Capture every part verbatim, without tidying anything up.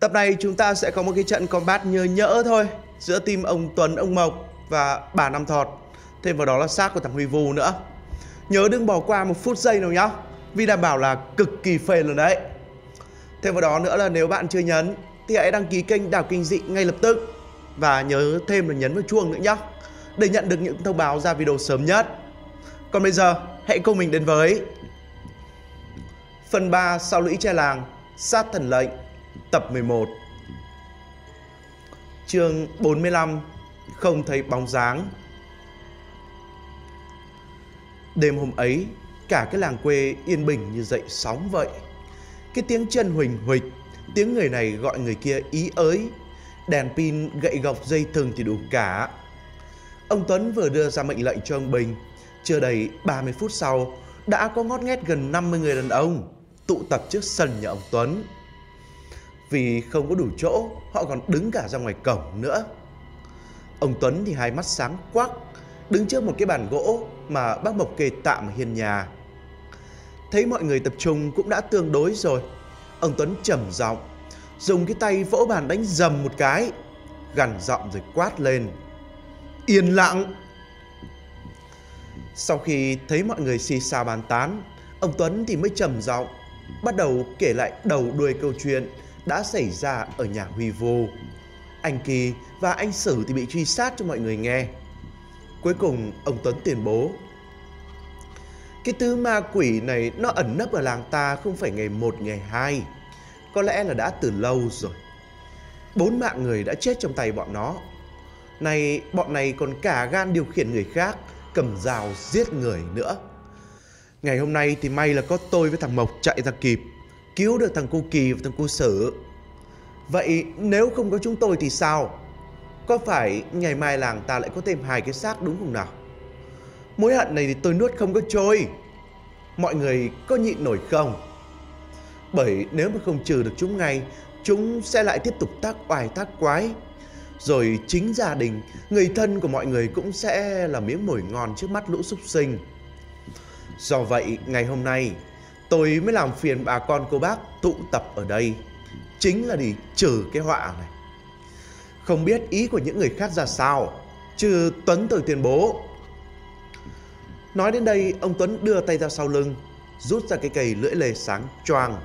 Tập này chúng ta sẽ có một cái trận combat nhơ nhỡ thôi giữa team ông Tuấn, ông Mộc và bà Năm Thọt. Thêm vào đó là xác của thằng Huy Vũ nữa. Nhớ đừng bỏ qua một phút giây nào nhá, vì đảm bảo là cực kỳ phê luôn đấy. Thêm vào đó nữa là nếu bạn chưa nhấn thì hãy đăng ký kênh Đảo Kinh Dị ngay lập tức. Và nhớ thêm là nhấn vào chuông nữa nhá, để nhận được những thông báo ra video sớm nhất. Còn bây giờ hãy cùng mình đến với phần ba sau Lũy Tre Làng Sát Thần Lệnh tập mười một. Chương bốn mươi lăm. Không thấy bóng dáng. Đêm hôm ấy, cả cái làng quê yên bình như dậy sóng vậy. Cái tiếng chân huỳnh huỳnh, tiếng người này gọi người kia ý ới, đèn pin, gậy gộc, dây thừng thì đủ cả. Ông Tuấn vừa đưa ra mệnh lệnh cho ông Bình, chưa đầy ba mươi phút sau đã có ngót nghét gần năm mươi người đàn ông tụ tập trước sân nhà ông Tuấn. Vì không có đủ chỗ, họ còn đứng cả ra ngoài cổng nữa. Ông Tuấn thì hai mắt sáng quắc, đứng trước một cái bàn gỗ mà bác Mộc kê tạm ở hiên nhà. Thấy mọi người tập trung cũng đã tương đối rồi, ông Tuấn trầm giọng, dùng cái tay vỗ bàn đánh dầm một cái, gằn giọng rồi quát lên: "Yên lặng!" Sau khi thấy mọi người xì xào bàn tán, ông Tuấn thì mới trầm giọng bắt đầu kể lại đầu đuôi câu chuyện đã xảy ra ở nhà Huy Vũ. Anh Kỳ và anh Sử thì bị truy sát cho mọi người nghe. Cuối cùng ông Tuấn tuyên bố: "Cái thứ ma quỷ này nó ẩn nấp ở làng ta không phải ngày một ngày hai, có lẽ là đã từ lâu rồi. Bốn mạng người đã chết trong tay bọn nó. Này, bọn này còn cả gan điều khiển người khác cầm dao giết người nữa. Ngày hôm nay thì may là có tôi với thằng Mộc chạy ra kịp, cứu được thằng cô Kỳ và thằng cô Sử. Vậy nếu không có chúng tôi thì sao? Có phải ngày mai làng ta lại có thêm hai cái xác đúng không nào? Mối hận này thì tôi nuốt không có trôi. Mọi người có nhịn nổi không? Bởi nếu mà không trừ được chúng ngay, chúng sẽ lại tiếp tục tác oai tác quái. Rồi chính gia đình, người thân của mọi người cũng sẽ là miếng mồi ngon trước mắt lũ súc sinh. Do vậy ngày hôm nay tôi mới làm phiền bà con cô bác tụ tập ở đây, chính là để trừ cái họa này. Không biết ý của những người khác ra sao, chứ Tuấn tôi tuyên bố." Nói đến đây, ông Tuấn đưa tay ra sau lưng, rút ra cái cây lưỡi lê sáng choang,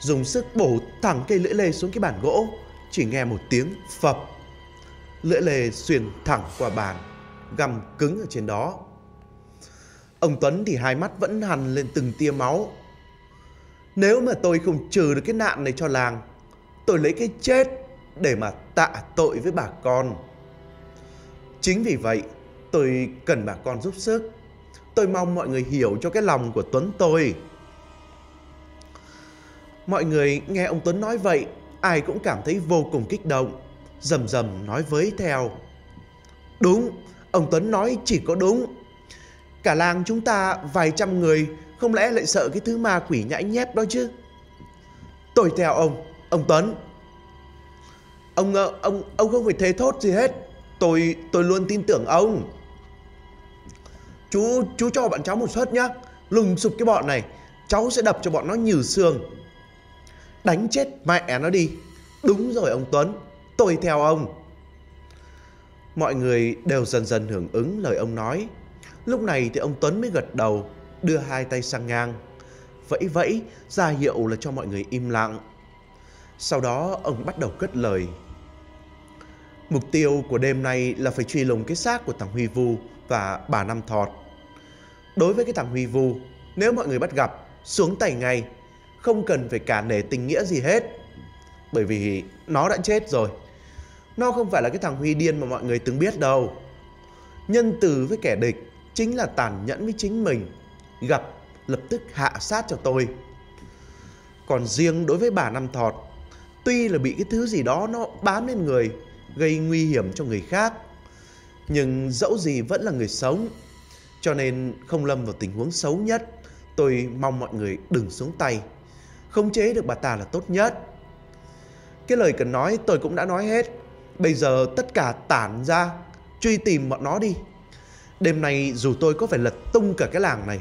dùng sức bổ thẳng cây lưỡi lê xuống cái bàn gỗ. Chỉ nghe một tiếng phập, lưỡi lê xuyên thẳng qua bàn, găm cứng ở trên đó. Ông Tuấn thì hai mắt vẫn hằn lên từng tia máu. "Nếu mà tôi không trừ được cái nạn này cho làng, tôi lấy cái chết để mà tạ tội với bà con. Chính vì vậy tôi cần bà con giúp sức. Tôi mong mọi người hiểu cho cái lòng của Tuấn tôi." Mọi người nghe ông Tuấn nói vậy, ai cũng cảm thấy vô cùng kích động, rầm rầm nói với theo: "Đúng, ông Tuấn nói chỉ có đúng. Cả làng chúng ta vài trăm người, không lẽ lại sợ cái thứ ma quỷ nhãi nhép đó chứ? Tôi theo ông, ông Tuấn. Ông ông ông không phải thề thốt gì hết. Tôi tôi luôn tin tưởng ông. Chú chú cho bọn cháu một suất nhá, lùng sụp cái bọn này, cháu sẽ đập cho bọn nó nhừ xương. Đánh chết mẹ nó đi. Đúng rồi ông Tuấn, tôi theo ông." Mọi người đều dần dần hưởng ứng lời ông nói. Lúc này thì ông Tuấn mới gật đầu, đưa hai tay sang ngang, vẫy vẫy ra hiệu là cho mọi người im lặng. Sau đó ông bắt đầu cất lời: "Mục tiêu của đêm nay là phải truy lùng cái xác của thằng Huy Vũ và bà Năm Thọt. Đối với cái thằng Huy Vũ, nếu mọi người bắt gặp, xuống tay ngay, không cần phải cả nể tình nghĩa gì hết. Bởi vì nó đã chết rồi. Nó không phải là cái thằng Huy điên mà mọi người từng biết đâu. Nhân từ với kẻ địch chính là tàn nhẫn với chính mình. Gặp lập tức hạ sát cho tôi. Còn riêng đối với bà Năm Thọt, tuy là bị cái thứ gì đó nó bám lên người, gây nguy hiểm cho người khác, nhưng dẫu gì vẫn là người sống, cho nên không lâm vào tình huống xấu nhất. Tôi mong mọi người đừng xuống tay, khống chế được bà ta là tốt nhất. Cái lời cần nói tôi cũng đã nói hết. Bây giờ tất cả tản ra, truy tìm bọn nó đi. Đêm nay dù tôi có phải lật tung cả cái làng này,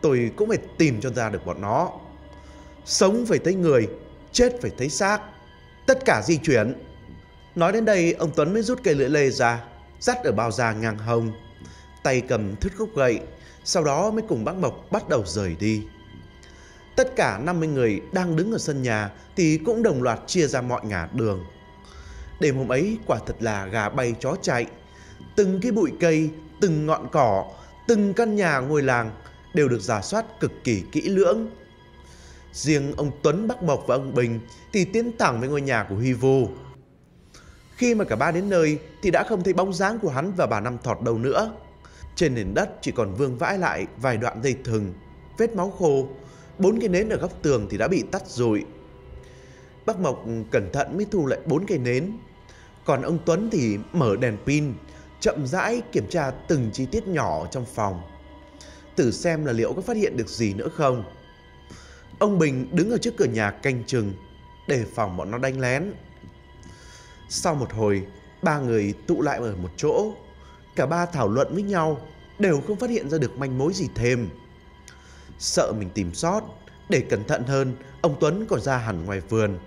tôi cũng phải tìm cho ra được bọn nó. Sống phải thấy người, chết phải thấy xác. tất cả di chuyển. Nói đến đây, ông Tuấn mới rút cây lưỡi lê ra, dắt ở bao da ngang hông, tay cầm thứt gốc gậy, sau đó mới cùng bác Mộc bắt đầu rời đi. Tất cả năm mươi người đang đứng ở sân nhà thì cũng đồng loạt chia ra mọi ngả đường. Đêm hôm ấy quả thật là gà bay chó chạy. Từng cái bụi cây, từng ngọn cỏ, từng căn nhà ngôi làng đều được rà soát cực kỳ kỹ lưỡng. Riêng ông Tuấn, bác Mộc và ông Bình thì tiến thẳng với ngôi nhà của Huy Vũ. Khi mà cả ba đến nơi thì đã không thấy bóng dáng của hắn và bà Năm Thọt đâu nữa. Trên nền đất chỉ còn vương vãi lại vài đoạn dây thừng, vết máu khô. Bốn cái nến ở góc tường thì đã bị tắt rồi. Bác Mộc cẩn thận mới thu lại bốn cây nến. Còn ông Tuấn thì mở đèn pin, chậm rãi kiểm tra từng chi tiết nhỏ trong phòng, thử xem là liệu có phát hiện được gì nữa không. Ông Bình đứng ở trước cửa nhà canh chừng, đề phòng bọn nó đánh lén. Sau một hồi, ba người tụ lại ở một chỗ. Cả ba thảo luận với nhau, đều không phát hiện ra được manh mối gì thêm. Sợ mình tìm sót, để cẩn thận hơn, ông Tuấn còn ra hẳn ngoài vườn,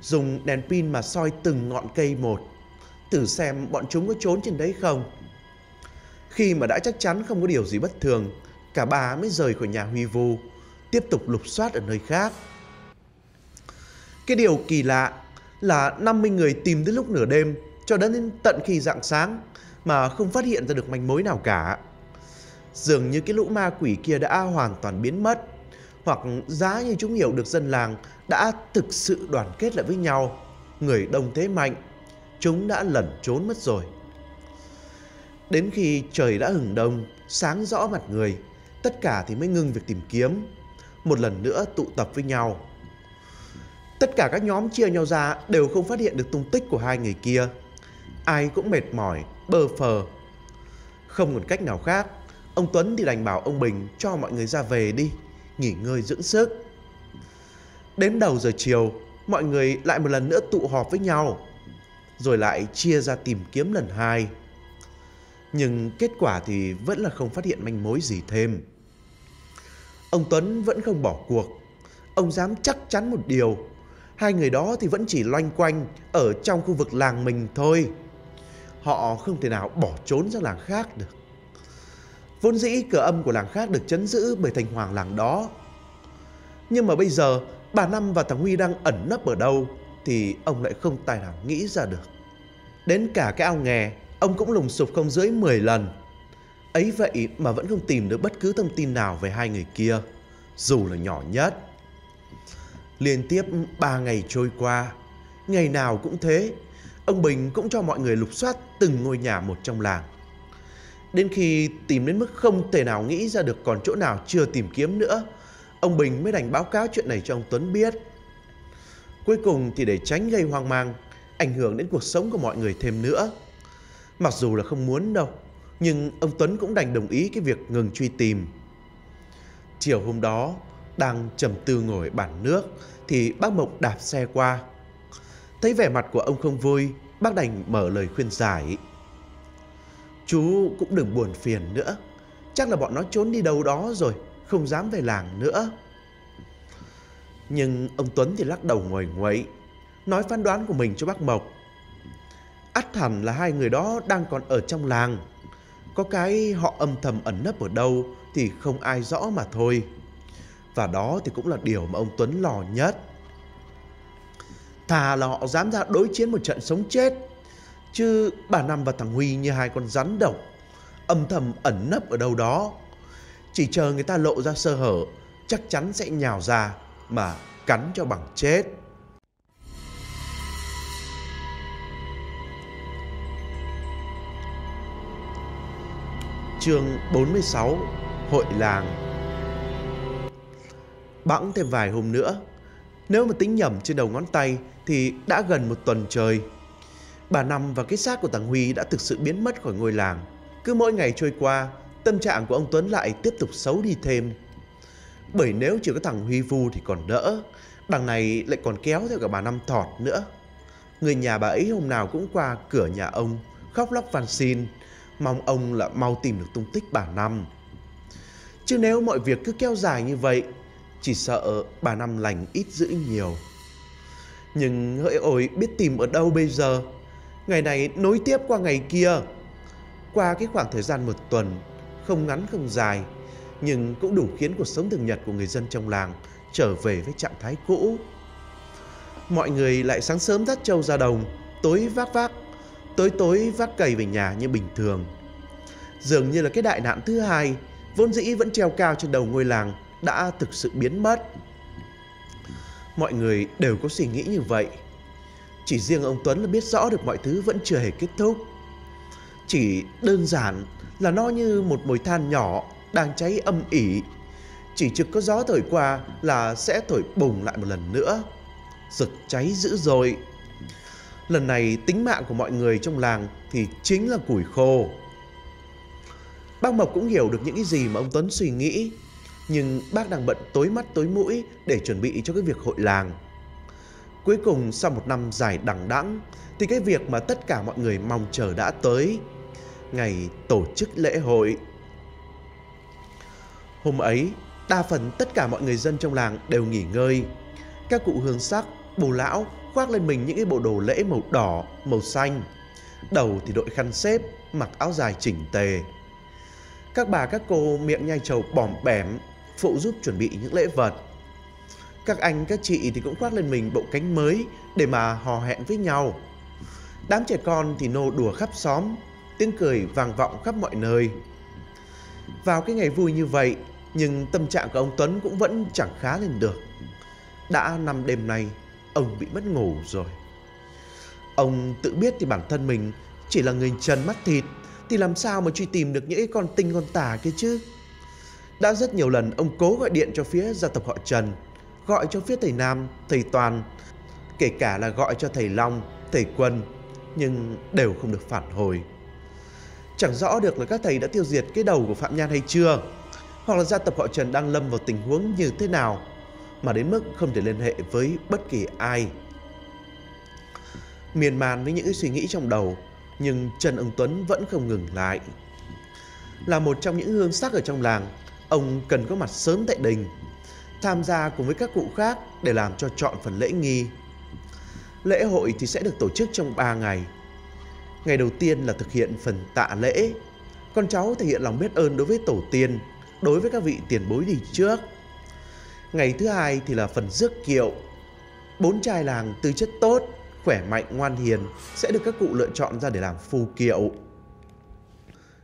dùng đèn pin mà soi từng ngọn cây một, thử xem bọn chúng có trốn trên đấy không. Khi mà đã chắc chắn không có điều gì bất thường, cả ba mới rời khỏi nhà Huy Vũ, tiếp tục lục soát ở nơi khác. Cái điều kỳ lạ là năm mươi người tìm đến lúc nửa đêm cho đến tận khi rạng sáng mà không phát hiện ra được manh mối nào cả. Dường như cái lũ ma quỷ kia đã hoàn toàn biến mất, hoặc giá như chúng hiểu được dân làng đã thực sự đoàn kết lại với nhau, người đông thế mạnh, chúng đã lẩn trốn mất rồi. Đến khi trời đã hừng đông, sáng rõ mặt người, tất cả thì mới ngưng việc tìm kiếm, một lần nữa tụ tập với nhau. Tất cả các nhóm chia nhau ra đều không phát hiện được tung tích của hai người kia. Ai cũng mệt mỏi, bơ phờ. Không còn cách nào khác, ông Tuấn thì đành bảo ông Bình cho mọi người ra về đi, nghỉ ngơi dưỡng sức. Đến đầu giờ chiều, mọi người lại một lần nữa tụ họp với nhau, rồi lại chia ra tìm kiếm lần hai. Nhưng kết quả thì vẫn là không phát hiện manh mối gì thêm. Ông Tuấn vẫn không bỏ cuộc. Ông dám chắc chắn một điều, hai người đó thì vẫn chỉ loanh quanh ở trong khu vực làng mình thôi. Họ không thể nào bỏ trốn ra làng khác được. Vốn dĩ cửa âm của làng khác được trấn giữ bởi thành hoàng làng đó. Nhưng mà bây giờ bà Năm và thằng Huy đang ẩn nấp ở đâu thì ông lại không tài nào nghĩ ra được. Đến cả cái ao nghè, ông cũng lùng sục không dưới mười lần. Ấy vậy mà vẫn không tìm được bất cứ thông tin nào về hai người kia, dù là nhỏ nhất. Liên tiếp ba ngày trôi qua, ngày nào cũng thế. Ông Bình cũng cho mọi người lục soát từng ngôi nhà một trong làng, đến khi tìm đến mức không thể nào nghĩ ra được còn chỗ nào chưa tìm kiếm nữa, ông Bình mới đành báo cáo chuyện này cho ông Tuấn biết. Cuối cùng thì để tránh gây hoang mang, ảnh hưởng đến cuộc sống của mọi người thêm nữa, mặc dù là không muốn đâu, nhưng ông Tuấn cũng đành đồng ý cái việc ngừng truy tìm. Chiều hôm đó, đang trầm tư ngồi bàn nước thì bác Mộc đạp xe qua. Thấy vẻ mặt của ông không vui, bác đành mở lời khuyên giải. Chú cũng đừng buồn phiền nữa, chắc là bọn nó trốn đi đâu đó rồi, không dám về làng nữa. Nhưng ông Tuấn thì lắc đầu nguầy nguậy, nói phán đoán của mình cho bác Mộc. Ắt hẳn là hai người đó đang còn ở trong làng, có cái họ âm thầm ẩn nấp ở đâu thì không ai rõ mà thôi. Và đó thì cũng là điều mà ông Tuấn lo nhất. Thà là họ dám ra đối chiến một trận sống chết, chứ bà Năm và thằng Huy như hai con rắn độc, âm thầm ẩn nấp ở đâu đó, chỉ chờ người ta lộ ra sơ hở, chắc chắn sẽ nhào ra mà cắn cho bằng chết. Chương bốn mươi sáu. Hội làng. Bẵng thêm vài hôm nữa, nếu mà tính nhầm trên đầu ngón tay thì đã gần một tuần trời, bà Năm và cái xác của thằng Huy đã thực sự biến mất khỏi ngôi làng. Cứ mỗi ngày trôi qua, tâm trạng của ông Tuấn lại tiếp tục xấu đi thêm. Bởi nếu chỉ có thằng Huy Vũ thì còn đỡ, đằng này lại còn kéo theo cả bà Năm Thọt nữa. Người nhà bà ấy hôm nào cũng qua cửa nhà ông, khóc lóc van xin, mong ông là mau tìm được tung tích bà Năm. Chứ nếu mọi việc cứ kéo dài như vậy, chỉ sợ bà Năm lành ít dữ nhiều. nhưng hỡi ổi biết tìm ở đâu bây giờ. Ngày này nối tiếp qua ngày kia. Qua cái khoảng thời gian một tuần, không ngắn không dài, nhưng cũng đủ khiến cuộc sống thường nhật của người dân trong làng trở về với trạng thái cũ. Mọi người lại sáng sớm dắt trâu ra đồng, tối vác vác, tối tối vác cày về nhà như bình thường. Dường như là cái đại nạn thứ hai vốn dĩ vẫn treo cao trên đầu ngôi làng đã thực sự biến mất. Mọi người đều có suy nghĩ như vậy. Chỉ riêng ông Tuấn là biết rõ được mọi thứ vẫn chưa hề kết thúc. Chỉ đơn giản là nó như một mồi than nhỏ đang cháy âm ỉ, chỉ trực có gió thổi qua là sẽ thổi bùng lại một lần nữa, rực cháy dữ dội. Lần này tính mạng của mọi người trong làng thì chính là củi khô. Bác Mộc cũng hiểu được những cái gì mà ông Tuấn suy nghĩ, nhưng bác đang bận tối mắt tối mũi để chuẩn bị cho cái việc hội làng. Cuối cùng sau một năm dài đằng đẵng thì cái việc mà tất cả mọi người mong chờ đã tới, ngày tổ chức lễ hội. Hôm ấy, đa phần tất cả mọi người dân trong làng đều nghỉ ngơi. Các cụ hương sắc, bồ lão khoác lên mình những cái bộ đồ lễ màu đỏ, màu xanh. Đầu thì đội khăn xếp, mặc áo dài chỉnh tề. Các bà các cô miệng nhai trầu bỏm bẻm, phụ giúp chuẩn bị những lễ vật. Các anh các chị thì cũng khoác lên mình bộ cánh mới để mà hò hẹn với nhau. Đám trẻ con thì nô đùa khắp xóm, tiếng cười vang vọng khắp mọi nơi. Vào cái ngày vui như vậy, nhưng tâm trạng của ông Tuấn cũng vẫn chẳng khá lên được. Đã năm đêm nay, ông bị mất ngủ rồi. Ông tự biết thì bản thân mình chỉ là người trần mắt thịt, thì làm sao mà truy tìm được những con tinh con tà kia chứ. Đã rất nhiều lần ông cố gọi điện cho phía gia tộc họ Trần, gọi cho phía thầy Nam, thầy Toàn, kể cả là gọi cho thầy Long, thầy Quân, nhưng đều không được phản hồi. Chẳng rõ được là các thầy đã tiêu diệt cái đầu của Phạm Nhan hay chưa, hoặc là gia tộc họ Trần đang lâm vào tình huống như thế nào mà đến mức không thể liên hệ với bất kỳ ai. Miên man với những suy nghĩ trong đầu, nhưng chân ông Tuấn vẫn không ngừng lại. Là một trong những hương sắc ở trong làng, ông cần có mặt sớm tại đình, tham gia cùng với các cụ khác để làm cho trọn phần lễ nghi. Lễ hội thì sẽ được tổ chức trong ba ngày. Ngày đầu tiên là thực hiện phần tạ lễ, con cháu thể hiện lòng biết ơn đối với tổ tiên, đối với các vị tiền bối đi trước. Ngày thứ hai thì là phần rước kiệu. Bốn trai làng tư chất tốt, khỏe mạnh, ngoan hiền sẽ được các cụ lựa chọn ra để làm phu kiệu.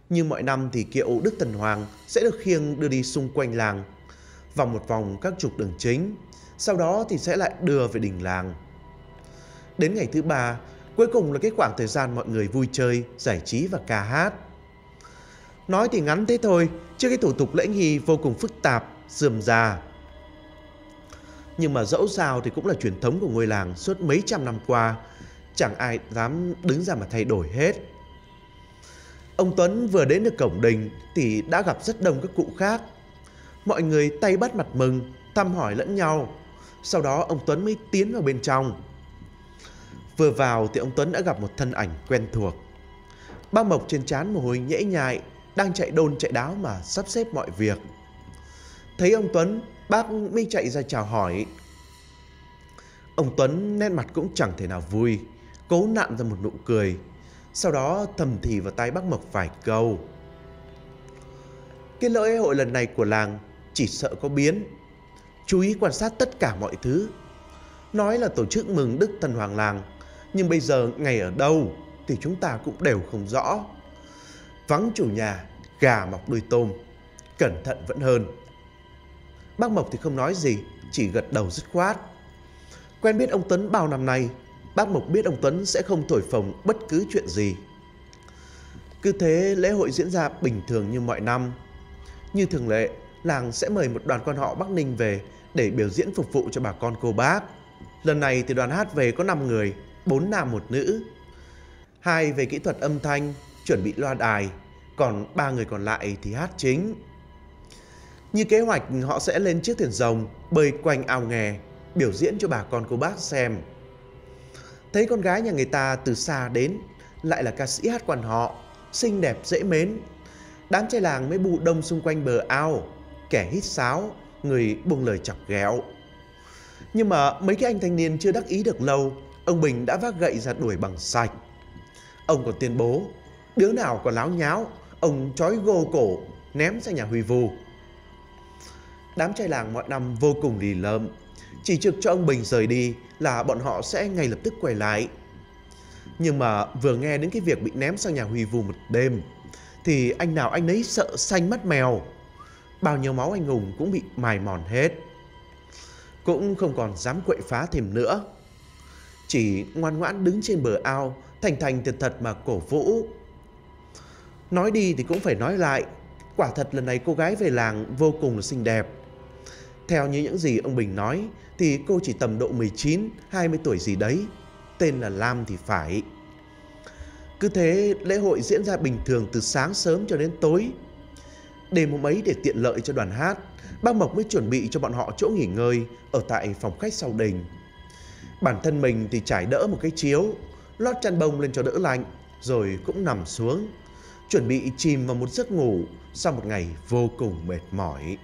Như mọi năm thì kiệu Đức Thần Hoàng sẽ được khiêng đưa đi xung quanh làng, vòng một vòng các trục đường chính, sau đó thì sẽ lại đưa về đình làng. Đến ngày thứ ba, cuối cùng là cái khoảng thời gian mọi người vui chơi, giải trí và ca hát. Nói thì ngắn thế thôi, chứ cái thủ tục lễ nghi vô cùng phức tạp, rườm rà. Nhưng mà dẫu sao thì cũng là truyền thống của ngôi làng suốt mấy trăm năm qua, chẳng ai dám đứng ra mà thay đổi hết. Ông Tuấn vừa đến được cổng đình thì đã gặp rất đông các cụ khác. Mọi người tay bắt mặt mừng, thăm hỏi lẫn nhau. Sau đó ông Tuấn mới tiến vào bên trong. Vừa vào thì ông Tuấn đã gặp một thân ảnh quen thuộc. Bác Mộc trên trán mồ hôi nhễ nhại, đang chạy đôn chạy đáo mà sắp xếp mọi việc. Thấy ông Tuấn, bác mới chạy ra chào hỏi. Ông Tuấn nét mặt cũng chẳng thể nào vui, cố nặn ra một nụ cười, sau đó thầm thì vào tai bác Mộc vài câu. Cái lễ hội lần này của làng chỉ sợ có biến. Chú ý quan sát tất cả mọi thứ. Nói là tổ chức mừng Đức Thần Hoàng làng, nhưng bây giờ ngày ở đâu thì chúng ta cũng đều không rõ. Vắng chủ nhà, gà mọc đuôi tôm, cẩn thận vẫn hơn. Bác Mộc thì không nói gì, chỉ gật đầu dứt khoát. Quen biết ông Tuấn bao năm nay, bác Mộc biết ông Tuấn sẽ không thổi phồng bất cứ chuyện gì. Cứ thế lễ hội diễn ra bình thường như mọi năm. Như thường lệ, làng sẽ mời một đoàn quan họ Bắc Ninh về để biểu diễn phục vụ cho bà con cô bác. Lần này thì đoàn hát về có năm người, bốn nam một nữ. Hai về kỹ thuật âm thanh, chuẩn bị loa đài, còn ba người còn lại thì hát chính. Như kế hoạch, họ sẽ lên chiếc thuyền rồng, bơi quanh ao nghè, biểu diễn cho bà con cô bác xem. Thấy con gái nhà người ta từ xa đến, lại là ca sĩ hát quan họ, xinh đẹp dễ mến, đám trai làng mới bu đông xung quanh bờ ao, kẻ hít sáo, người buông lời chọc ghẹo. Nhưng mà mấy cái anh thanh niên chưa đắc ý được lâu, ông Bình đã vác gậy ra đuổi bằng sạch. Ông còn tuyên bố đứa nào còn láo nháo, ông trói gô cổ ném sang nhà Huy Vũ. Đám trai làng mọi năm vô cùng lì lợm, chỉ trực cho ông Bình rời đi là bọn họ sẽ ngay lập tức quay lại. Nhưng mà vừa nghe đến cái việc bị ném sang nhà Huy Vũ một đêm thì anh nào anh ấy sợ xanh mắt mèo. Bao nhiêu máu anh hùng cũng bị mài mòn hết, cũng không còn dám quậy phá thêm nữa, chỉ ngoan ngoãn đứng trên bờ ao thành thành thật thật mà cổ vũ. Nói đi thì cũng phải nói lại, quả thật lần này cô gái về làng vô cùng là xinh đẹp. Theo như những gì ông Bình nói thì cô chỉ tầm độ mười chín, hai mươi tuổi gì đấy, tên là Lam thì phải. Cứ thế lễ hội diễn ra bình thường từ sáng sớm cho đến tối. Đêm hôm ấy để tiện lợi cho đoàn hát, bác Mộc mới chuẩn bị cho bọn họ chỗ nghỉ ngơi ở tại phòng khách sau đình. Bản thân mình thì trải đỡ một cái chiếu, lót chăn bông lên cho đỡ lạnh, rồi cũng nằm xuống, chuẩn bị chìm vào một giấc ngủ sau một ngày vô cùng mệt mỏi.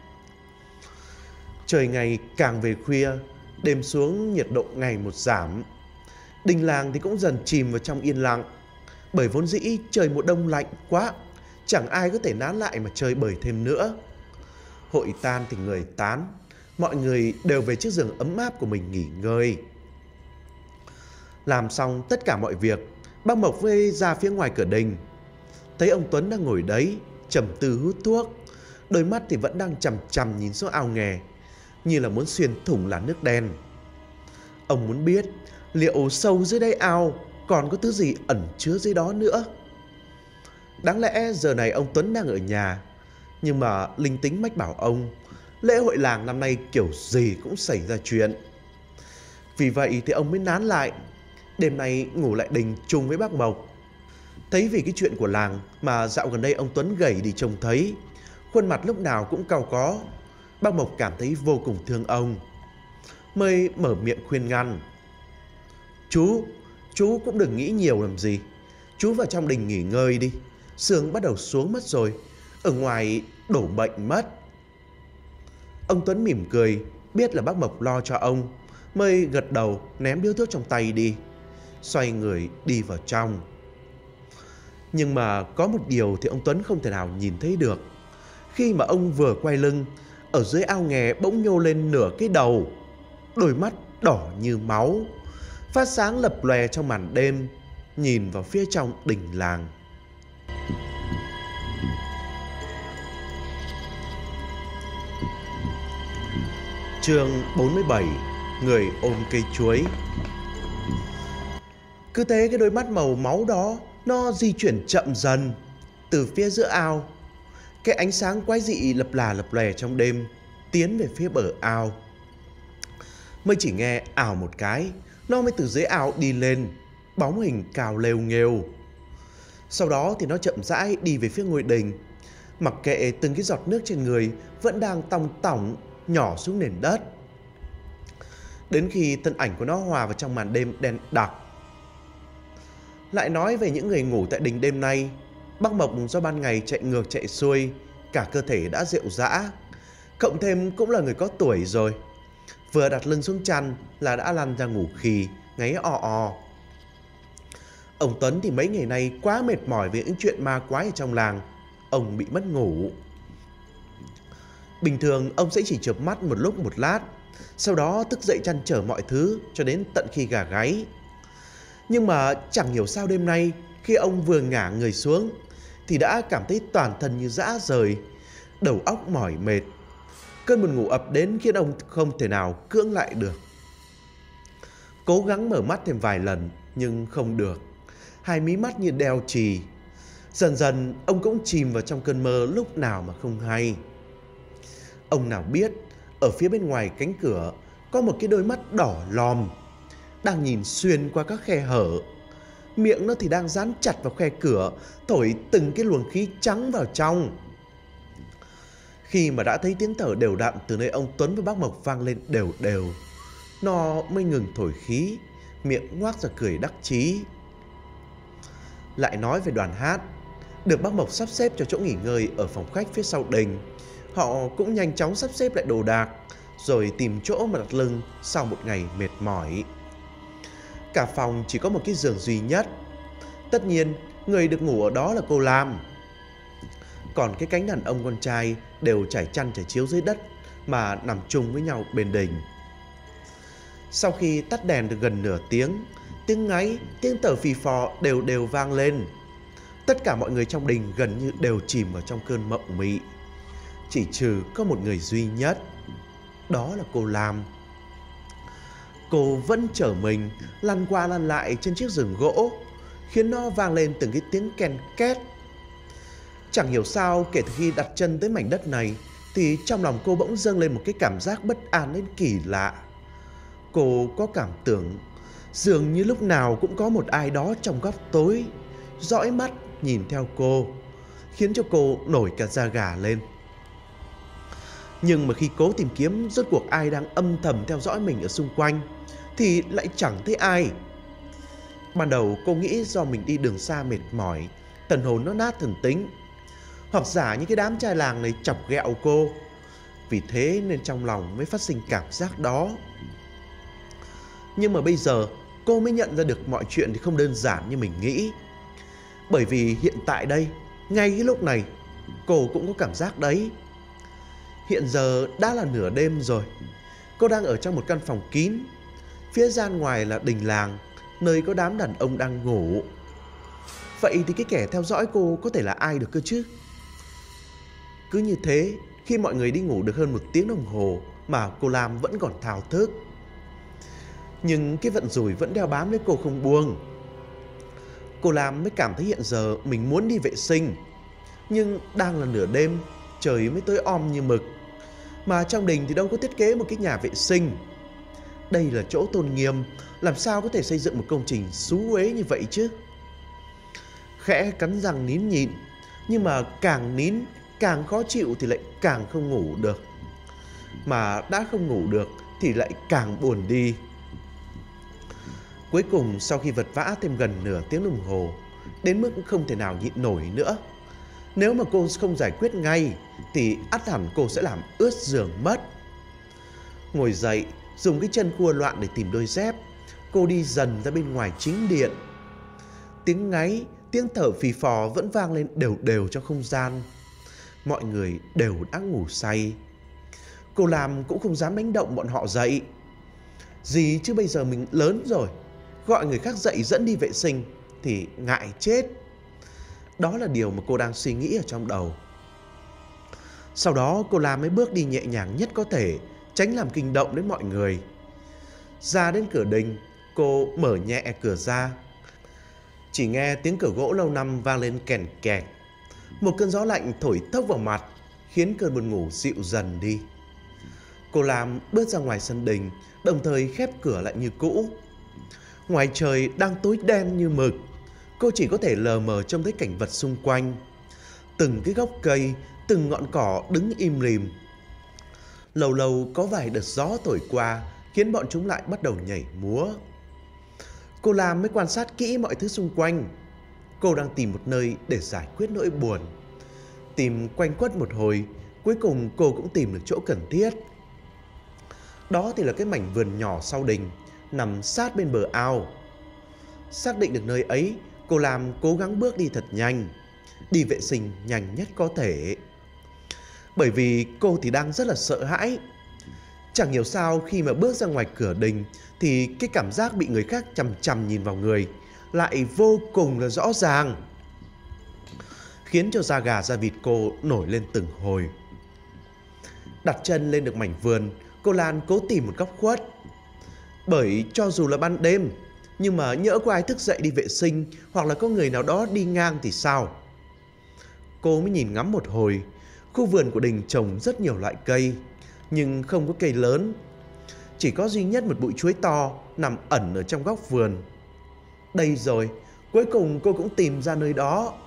Trời ngày càng về khuya, đêm xuống nhiệt độ ngày một giảm. Đình làng thì cũng dần chìm vào trong yên lặng, bởi vốn dĩ trời mùa đông lạnh quá, chẳng ai có thể nán lại mà chơi bời thêm nữa. Hội tan thì người tán, mọi người đều về chiếc giường ấm áp của mình nghỉ ngơi. Làm xong tất cả mọi việc, bác Mộc vê ra phía ngoài cửa đình. Thấy ông Tuấn đang ngồi đấy, trầm tư hút thuốc, đôi mắt thì vẫn đang chằm chằm nhìn xuống ao nghè, như là muốn xuyên thủng làn nước đen. Ông muốn biết liệu sâu dưới đáy ao còn có thứ gì ẩn chứa dưới đó nữa. Đáng lẽ giờ này ông Tuấn đang ở nhà, nhưng mà linh tính mách bảo ông lễ hội làng năm nay kiểu gì cũng xảy ra chuyện. Vì vậy thì ông mới nán lại, đêm nay ngủ lại đình chung với bác Mộc. Thấy vì cái chuyện của làng mà dạo gần đây ông Tuấn gầy đi trông thấy, khuôn mặt lúc nào cũng cau có, bác Mộc cảm thấy vô cùng thương ông, mới mở miệng khuyên ngăn. Chú, chú cũng đừng nghĩ nhiều làm gì, chú vào trong đình nghỉ ngơi đi, sương bắt đầu xuống mất rồi, ở ngoài đổ bệnh mất. Ông Tuấn mỉm cười, biết là bác Mộc lo cho ông, mới gật đầu ném điếu thuốc trong tay đi, xoay người đi vào trong. Nhưng mà có một điều thì ông Tuấn không thể nào nhìn thấy được. Khi mà ông vừa quay lưng, ở dưới ao nghè bỗng nhô lên nửa cái đầu, đôi mắt đỏ như máu, phát sáng lập lòe trong màn đêm, nhìn vào phía trong đình làng. Chương bốn mươi bảy. Người ôm cây chuối. Cứ thế cái đôi mắt màu máu đó nó di chuyển chậm dần từ phía giữa ao, cái ánh sáng quái dị lập là lập lè trong đêm, tiến về phía bờ ao. Mới chỉ nghe ảo một cái, nó mới từ dưới ao đi lên, bóng hình cao lêu nghêu. Sau đó thì nó chậm rãi đi về phía ngôi đình, mặc kệ từng cái giọt nước trên người vẫn đang tòng tỏng nhỏ xuống nền đất, đến khi thân ảnh của nó hòa vào trong màn đêm đen đặc. Lại nói về những người ngủ tại đình đêm nay, bác Mộc do ban ngày chạy ngược chạy xuôi, cả cơ thể đã rệu rã, cộng thêm cũng là người có tuổi rồi, vừa đặt lưng xuống chăn là đã lăn ra ngủ khì, ngáy o o. Ông Tuấn thì mấy ngày nay quá mệt mỏi về những chuyện ma quái ở trong làng, ông bị mất ngủ. Bình thường ông sẽ chỉ chợp mắt một lúc một lát, sau đó thức dậy chăn trở mọi thứ cho đến tận khi gà gáy. Nhưng mà chẳng hiểu sao đêm nay khi ông vừa ngả người xuống thì đã cảm thấy toàn thân như rã rời, đầu óc mỏi mệt. Cơn buồn ngủ ập đến khiến ông không thể nào cưỡng lại được. Cố gắng mở mắt thêm vài lần nhưng không được, hai mí mắt như đeo chì. Dần dần ông cũng chìm vào trong cơn mơ lúc nào mà không hay. Ông nào biết ở phía bên ngoài cánh cửa có một cái đôi mắt đỏ lòm đang nhìn xuyên qua các khe hở, miệng nó thì đang dán chặt vào khe cửa, thổi từng cái luồng khí trắng vào trong. Khi mà đã thấy tiếng thở đều đặn từ nơi ông Tuấn và bác Mộc vang lên đều đều, nó mới ngừng thổi khí, miệng ngoác ra cười đắc chí. Lại nói về đoàn hát, được bác Mộc sắp xếp cho chỗ nghỉ ngơi ở phòng khách phía sau đình, họ cũng nhanh chóng sắp xếp lại đồ đạc, rồi tìm chỗ mà đặt lưng sau một ngày mệt mỏi. Cả phòng chỉ có một cái giường duy nhất. Tất nhiên, người được ngủ ở đó là cô Lam. Còn cái cánh đàn ông con trai đều trải chăn trải chiếu dưới đất mà nằm chung với nhau bên đình. Sau khi tắt đèn được gần nửa tiếng, tiếng ngáy, tiếng thở phì phò đều đều vang lên. Tất cả mọi người trong đình gần như đều chìm vào trong cơn mộng mị. Chỉ trừ có một người duy nhất, đó là cô Lam. Cô vẫn chở mình lăn qua lăn lại trên chiếc giường gỗ, khiến nó vang lên từng cái tiếng ken két. Chẳng hiểu sao kể từ khi đặt chân tới mảnh đất này thì trong lòng cô bỗng dâng lên một cái cảm giác bất an đến kỳ lạ. Cô có cảm tưởng dường như lúc nào cũng có một ai đó trong góc tối dõi mắt nhìn theo cô, khiến cho cô nổi cả da gà lên. Nhưng mà khi cố tìm kiếm rốt cuộc ai đang âm thầm theo dõi mình ở xung quanh thì lại chẳng thấy ai. Ban đầu cô nghĩ do mình đi đường xa mệt mỏi, thần hồn nó nát thần tính, hoặc giả những cái đám trai làng này chọc ghẹo cô, vì thế nên trong lòng mới phát sinh cảm giác đó. Nhưng mà bây giờ cô mới nhận ra được mọi chuyện thì không đơn giản như mình nghĩ. Bởi vì hiện tại đây, ngay cái lúc này, cô cũng có cảm giác đấy. Hiện giờ đã là nửa đêm rồi. Cô đang ở trong một căn phòng kín. Phía gian ngoài là đình làng, nơi có đám đàn ông đang ngủ. Vậy thì cái kẻ theo dõi cô có thể là ai được cơ chứ? Cứ như thế, khi mọi người đi ngủ được hơn một tiếng đồng hồ mà cô Lam vẫn còn thao thức. Nhưng cái vận rủi vẫn đeo bám với cô không buông. Cô Lam mới cảm thấy hiện giờ mình muốn đi vệ sinh, nhưng đang là nửa đêm, trời mới tối om như mực, mà trong đình thì đâu có thiết kế một cái nhà vệ sinh. Đây là chỗ tôn nghiêm, làm sao có thể xây dựng một công trình xú uế như vậy chứ? Khẽ cắn răng nín nhịn, nhưng mà càng nín càng khó chịu thì lại càng không ngủ được. Mà đã không ngủ được thì lại càng buồn đi. Cuối cùng sau khi vật vã thêm gần nửa tiếng đồng hồ, đến mức không thể nào nhịn nổi nữa. Nếu mà cô không giải quyết ngay thì ắt hẳn cô sẽ làm ướt giường mất. Ngồi dậy, dùng cái chân cua loạn để tìm đôi dép, cô đi dần ra bên ngoài chính điện. Tiếng ngáy, tiếng thở phì phò vẫn vang lên đều đều trong không gian. Mọi người đều đã ngủ say. Cô Lam cũng không dám đánh động bọn họ dậy. Gì chứ bây giờ mình lớn rồi, gọi người khác dậy dẫn đi vệ sinh thì ngại chết. Đó là điều mà cô đang suy nghĩ ở trong đầu. Sau đó cô Lam mới bước đi nhẹ nhàng nhất có thể, tránh làm kinh động đến mọi người. Ra đến cửa đình, cô mở nhẹ cửa ra. Chỉ nghe tiếng cửa gỗ lâu năm vang lên kèn kẹt. Một cơn gió lạnh thổi thốc vào mặt, khiến cơn buồn ngủ dịu dần đi. Cô Lam bước ra ngoài sân đình, đồng thời khép cửa lại như cũ. Ngoài trời đang tối đen như mực, cô chỉ có thể lờ mờ trông thấy cảnh vật xung quanh. Từng cái gốc cây, từng ngọn cỏ đứng im lìm. Lâu lâu có vài đợt gió thổi qua, khiến bọn chúng lại bắt đầu nhảy múa. Cô Lam mới quan sát kỹ mọi thứ xung quanh. Cô đang tìm một nơi để giải quyết nỗi buồn. Tìm quanh quất một hồi, cuối cùng cô cũng tìm được chỗ cần thiết. Đó thì là cái mảnh vườn nhỏ sau đình, nằm sát bên bờ ao. Xác định được nơi ấy, cô Lam cố gắng bước đi thật nhanh, đi vệ sinh nhanh nhất có thể. Bởi vì cô thì đang rất là sợ hãi. Chẳng hiểu sao khi mà bước ra ngoài cửa đình thì cái cảm giác bị người khác chằm chằm nhìn vào người lại vô cùng là rõ ràng, khiến cho da gà da vịt cô nổi lên từng hồi. Đặt chân lên được mảnh vườn, cô Lan cố tìm một góc khuất. Bởi cho dù là ban đêm, nhưng mà nhỡ có ai thức dậy đi vệ sinh, hoặc là có người nào đó đi ngang thì sao? Cô mới nhìn ngắm một hồi. Khu vườn của đình trồng rất nhiều loại cây, nhưng không có cây lớn. Chỉ có duy nhất một bụi chuối to nằm ẩn ở trong góc vườn. Đây rồi, cuối cùng cô cũng tìm ra nơi đó.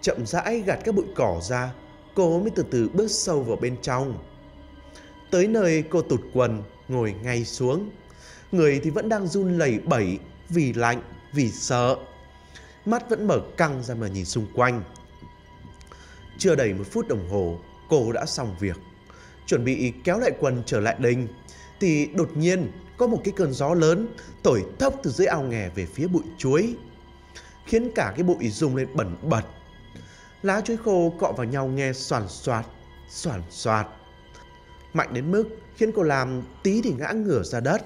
Chậm rãi gạt các bụi cỏ ra, cô mới từ từ bước sâu vào bên trong. Tới nơi cô tụt quần, ngồi ngay xuống. Người thì vẫn đang run lẩy bẩy vì lạnh, vì sợ. Mắt vẫn mở căng ra mà nhìn xung quanh. Chưa đầy một phút đồng hồ, cô đã xong việc. chuẩn bị kéo lại quần trở lại đình, thì đột nhiên có một cái cơn gió lớn thổi thốc từ dưới ao nghè về phía bụi chuối, khiến cả cái bụi rung lên bẩn bật. Lá chuối khô cọ vào nhau nghe xoàn xoạt, xoàn xoạt, mạnh đến mức khiến cô làm tí thì ngã ngửa ra đất.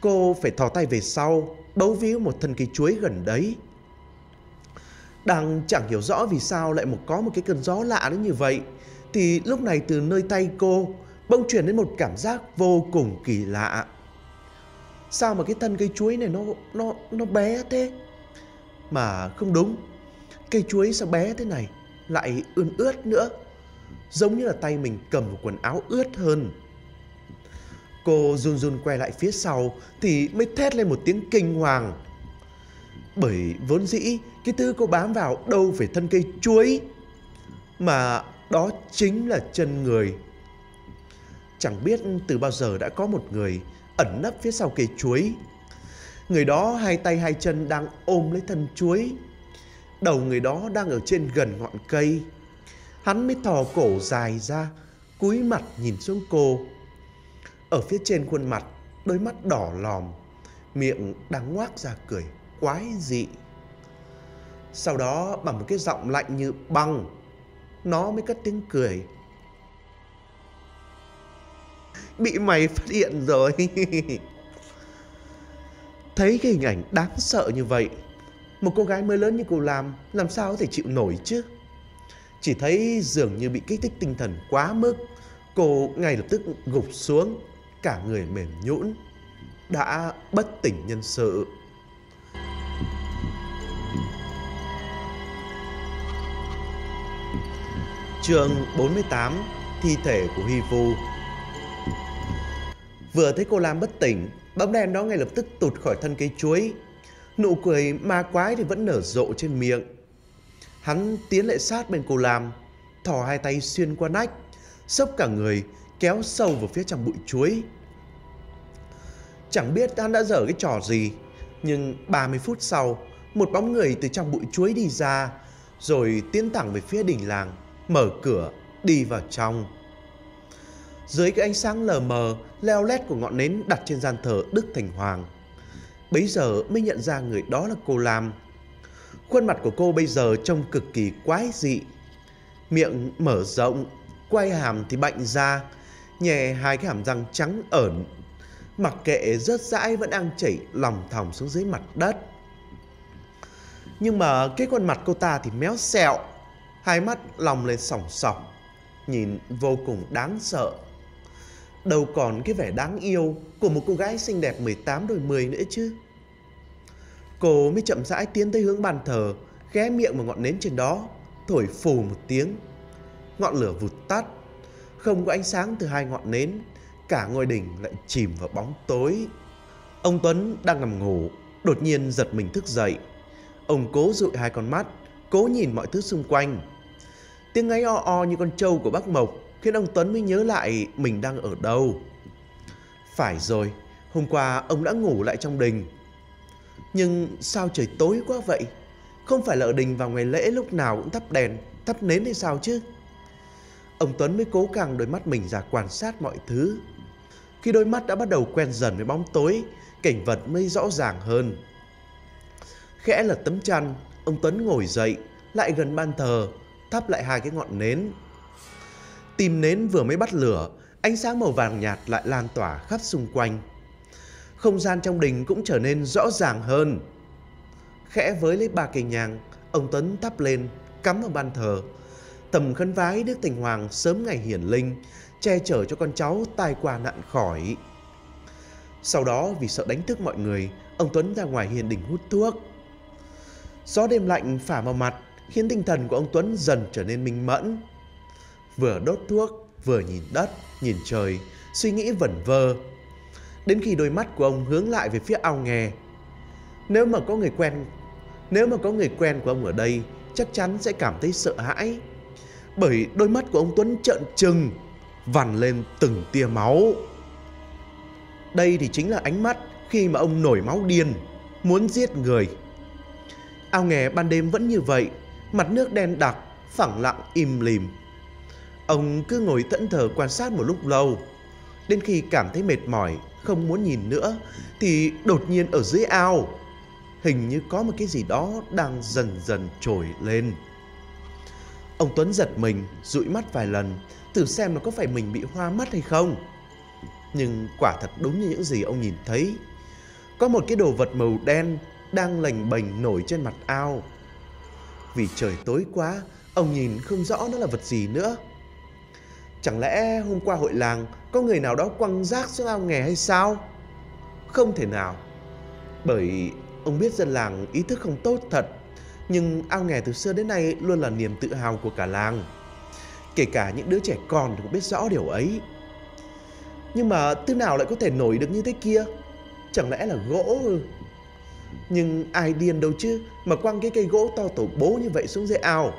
Cô phải thò tay về sau, đấu víu một thân cây chuối gần đấy. Đang chẳng hiểu rõ vì sao lại một có một cái cơn gió lạ đến như vậy, thì lúc này từ nơi tay cô bỗng chuyển đến một cảm giác vô cùng kỳ lạ. Sao mà cái thân cây chuối này nó, nó, nó bé thế? Mà không đúng, cây chuối sao bé thế này, lại ươn ướt nữa, giống như là tay mình cầm một quần áo ướt hơn. Cô run run quay lại phía sau thì mới thét lên một tiếng kinh hoàng. Bởi vốn dĩ cái thứ cô bám vào đâu phải thân cây chuối, mà đó chính là chân người. Chẳng biết từ bao giờ đã có một người ẩn nấp phía sau cây chuối. Người đó hai tay hai chân đang ôm lấy thân chuối. Đầu người đó đang ở trên gần ngọn cây. Hắn mới thò cổ dài ra, cúi mặt nhìn xuống cô. Ở phía trên khuôn mặt, đôi mắt đỏ lòm, miệng đang ngoác ra cười quái dị. Sau đó bằng một cái giọng lạnh như băng, nó mới cất tiếng cười. Bị mày phát hiện rồi. Thấy cái hình ảnh đáng sợ như vậy, một cô gái mới lớn như cô Lam làm sao có thể chịu nổi chứ? Chỉ thấy dường như bị kích thích tinh thần quá mức, cô ngay lập tức gục xuống, cả người mềm nhũn, đã bất tỉnh nhân sự. Chương bốn mươi tám. Thi thể của Huy Vũ. Vừa thấy cô Lam bất tỉnh, bóng đen đó ngay lập tức tụt khỏi thân cây chuối. Nụ cười ma quái thì vẫn nở rộ trên miệng. Hắn tiến lại sát bên cô Lam, thò hai tay xuyên qua nách, xốc cả người kéo sâu vào phía trong bụi chuối. Chẳng biết hắn đã dở cái trò gì, nhưng ba mươi phút sau, một bóng người từ trong bụi chuối đi ra, rồi tiến thẳng về phía đình làng, mở cửa đi vào trong. Dưới cái ánh sáng lờ mờ leo lét của ngọn nến đặt trên gian thờ Đức Thành Hoàng, bấy giờ mới nhận ra người đó là cô Lam. Khuôn mặt của cô bây giờ trông cực kỳ quái dị, miệng mở rộng, quai hàm thì bạnh ra, nhè hai cái hàm răng trắng ẩn, mặc kệ rớt rãi vẫn đang chảy lòng thòng xuống dưới mặt đất. Nhưng mà cái khuôn mặt cô ta thì méo xẹo, hai mắt lòng lên sòng sọc, nhìn vô cùng đáng sợ. Đâu còn cái vẻ đáng yêu của một cô gái xinh đẹp mười tám đôi mười nữa chứ. Cô mới chậm rãi tiến tới hướng bàn thờ, ghé miệng vào ngọn nến trên đó, thổi phù một tiếng. Ngọn lửa vụt tắt, không có ánh sáng từ hai ngọn nến, cả ngôi đình lại chìm vào bóng tối. Ông Tuấn đang nằm ngủ, đột nhiên giật mình thức dậy. Ông cố dụi hai con mắt, cố nhìn mọi thứ xung quanh. Tiếng ngáy o o như con trâu của bác Mộc khiến ông Tuấn mới nhớ lại mình đang ở đâu. Phải rồi, hôm qua ông đã ngủ lại trong đình. Nhưng sao trời tối quá vậy? Không phải là ở đình vào ngày lễ lúc nào cũng thắp đèn, thắp nến hay sao chứ? Ông Tuấn mới cố gắng đôi mắt mình ra quan sát mọi thứ. Khi đôi mắt đã bắt đầu quen dần với bóng tối, cảnh vật mới rõ ràng hơn. Khẽ lật tấm chăn, ông Tuấn ngồi dậy, lại gần bàn thờ, thắp lại hai cái ngọn nến. Tìm nến vừa mới bắt lửa, ánh sáng màu vàng nhạt lại lan tỏa khắp xung quanh. Không gian trong đình cũng trở nên rõ ràng hơn. Khẽ với lấy ba cây nhang, ông Tuấn thắp lên, cắm vào bàn thờ. Tầm khấn vái Đức Thành Hoàng sớm ngày hiển linh, che chở cho con cháu tai qua nạn khỏi. Sau đó vì sợ đánh thức mọi người, ông Tuấn ra ngoài hiền đình hút thuốc. Gió đêm lạnh phả vào mặt khiến tinh thần của ông Tuấn dần trở nên minh mẫn. Vừa đốt thuốc, vừa nhìn đất, nhìn trời, suy nghĩ vẩn vơ. Đến khi đôi mắt của ông hướng lại về phía ao nghè. Nếu mà có người quen, nếu mà có người quen của ông ở đây, chắc chắn sẽ cảm thấy sợ hãi. Bởi đôi mắt của ông Tuấn trợn trừng, vằn lên từng tia máu. Đây thì chính là ánh mắt khi mà ông nổi máu điên, muốn giết người. Ao nghè ban đêm vẫn như vậy, mặt nước đen đặc, phẳng lặng im lìm. Ông cứ ngồi thẫn thờ quan sát một lúc lâu. Đến khi cảm thấy mệt mỏi, không muốn nhìn nữa, thì đột nhiên ở dưới ao, hình như có một cái gì đó đang dần dần trồi lên. Ông Tuấn giật mình, dụi mắt vài lần, thử xem nó có phải mình bị hoa mắt hay không. Nhưng quả thật đúng như những gì ông nhìn thấy. Có một cái đồ vật màu đen đang lềnh bềnh nổi trên mặt ao. Vì trời tối quá, ông nhìn không rõ nó là vật gì nữa. Chẳng lẽ hôm qua hội làng có người nào đó quăng rác xuống ao nghè hay sao? Không thể nào. Bởi ông biết dân làng ý thức không tốt thật, nhưng ao nghè từ xưa đến nay luôn là niềm tự hào của cả làng. Kể cả những đứa trẻ con cũng biết rõ điều ấy. Nhưng mà thứ nào lại có thể nổi được như thế kia? Chẳng lẽ là gỗ? Nhưng ai điên đâu chứ mà quăng cái cây gỗ to tổ bố như vậy xuống dưới ao.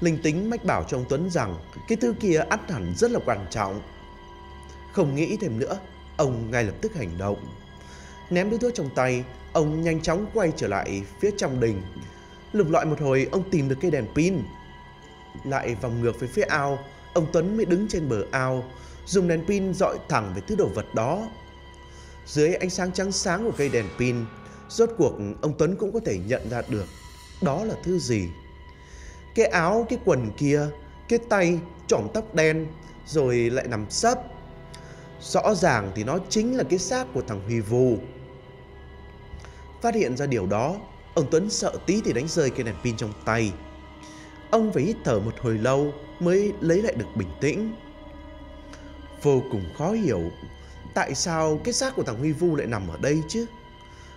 Linh tính mách bảo cho ông Tuấn rằng cái thứ kia ắt hẳn rất là quan trọng. Không nghĩ thêm nữa, ông ngay lập tức hành động. Ném điếu thuốc trong tay, ông nhanh chóng quay trở lại phía trong đình. Lục lọi một hồi, ông tìm được cây đèn pin. Lại vòng ngược về phía ao, ông Tuấn mới đứng trên bờ ao, dùng đèn pin dọi thẳng về thứ đồ vật đó. Dưới ánh sáng trắng sáng của cây đèn pin, rốt cuộc ông Tuấn cũng có thể nhận ra được đó là thứ gì. Cái áo, cái quần kia, cái tay chỏm tóc đen rồi lại nằm sấp. Rõ ràng thì nó chính là cái xác của thằng Huy Vũ. Phát hiện ra điều đó, ông Tuấn sợ tí thì đánh rơi cây đèn pin trong tay. Ông phải hít thở một hồi lâu mới lấy lại được bình tĩnh. Vô cùng khó hiểu, tại sao cái xác của thằng Huy Vũ lại nằm ở đây chứ?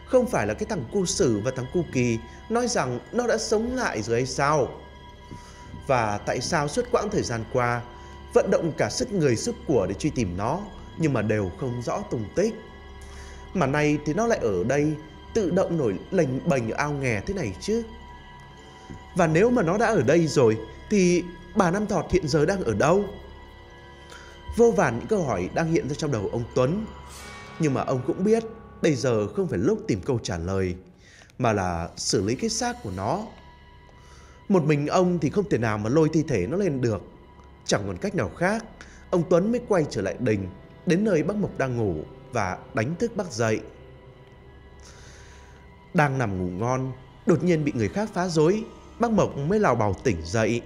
Không phải là cái thằng Cu Sử và thằng Cu Kỳ nói rằng nó đã sống lại rồi hay sao? Và tại sao suốt quãng thời gian qua vận động cả sức người sức của để truy tìm nó, nhưng mà đều không rõ tung tích? Mà nay thì nó lại ở đây, tự động nổi lềnh bềnh ở ao nghè thế này chứ? Và nếu mà nó đã ở đây rồi thì bà Năm Thọt hiện giờ đang ở đâu? Vô vàn những câu hỏi đang hiện ra trong đầu ông Tuấn. Nhưng mà ông cũng biết bây giờ không phải lúc tìm câu trả lời, mà là xử lý cái xác của nó. Một mình ông thì không thể nào mà lôi thi thể nó lên được. Chẳng còn cách nào khác, ông Tuấn mới quay trở lại đình, đến nơi bác Mộc đang ngủ và đánh thức bác dậy. Đang nằm ngủ ngon, đột nhiên bị người khác phá rối, bác Mộc mới lào bào tỉnh dậy.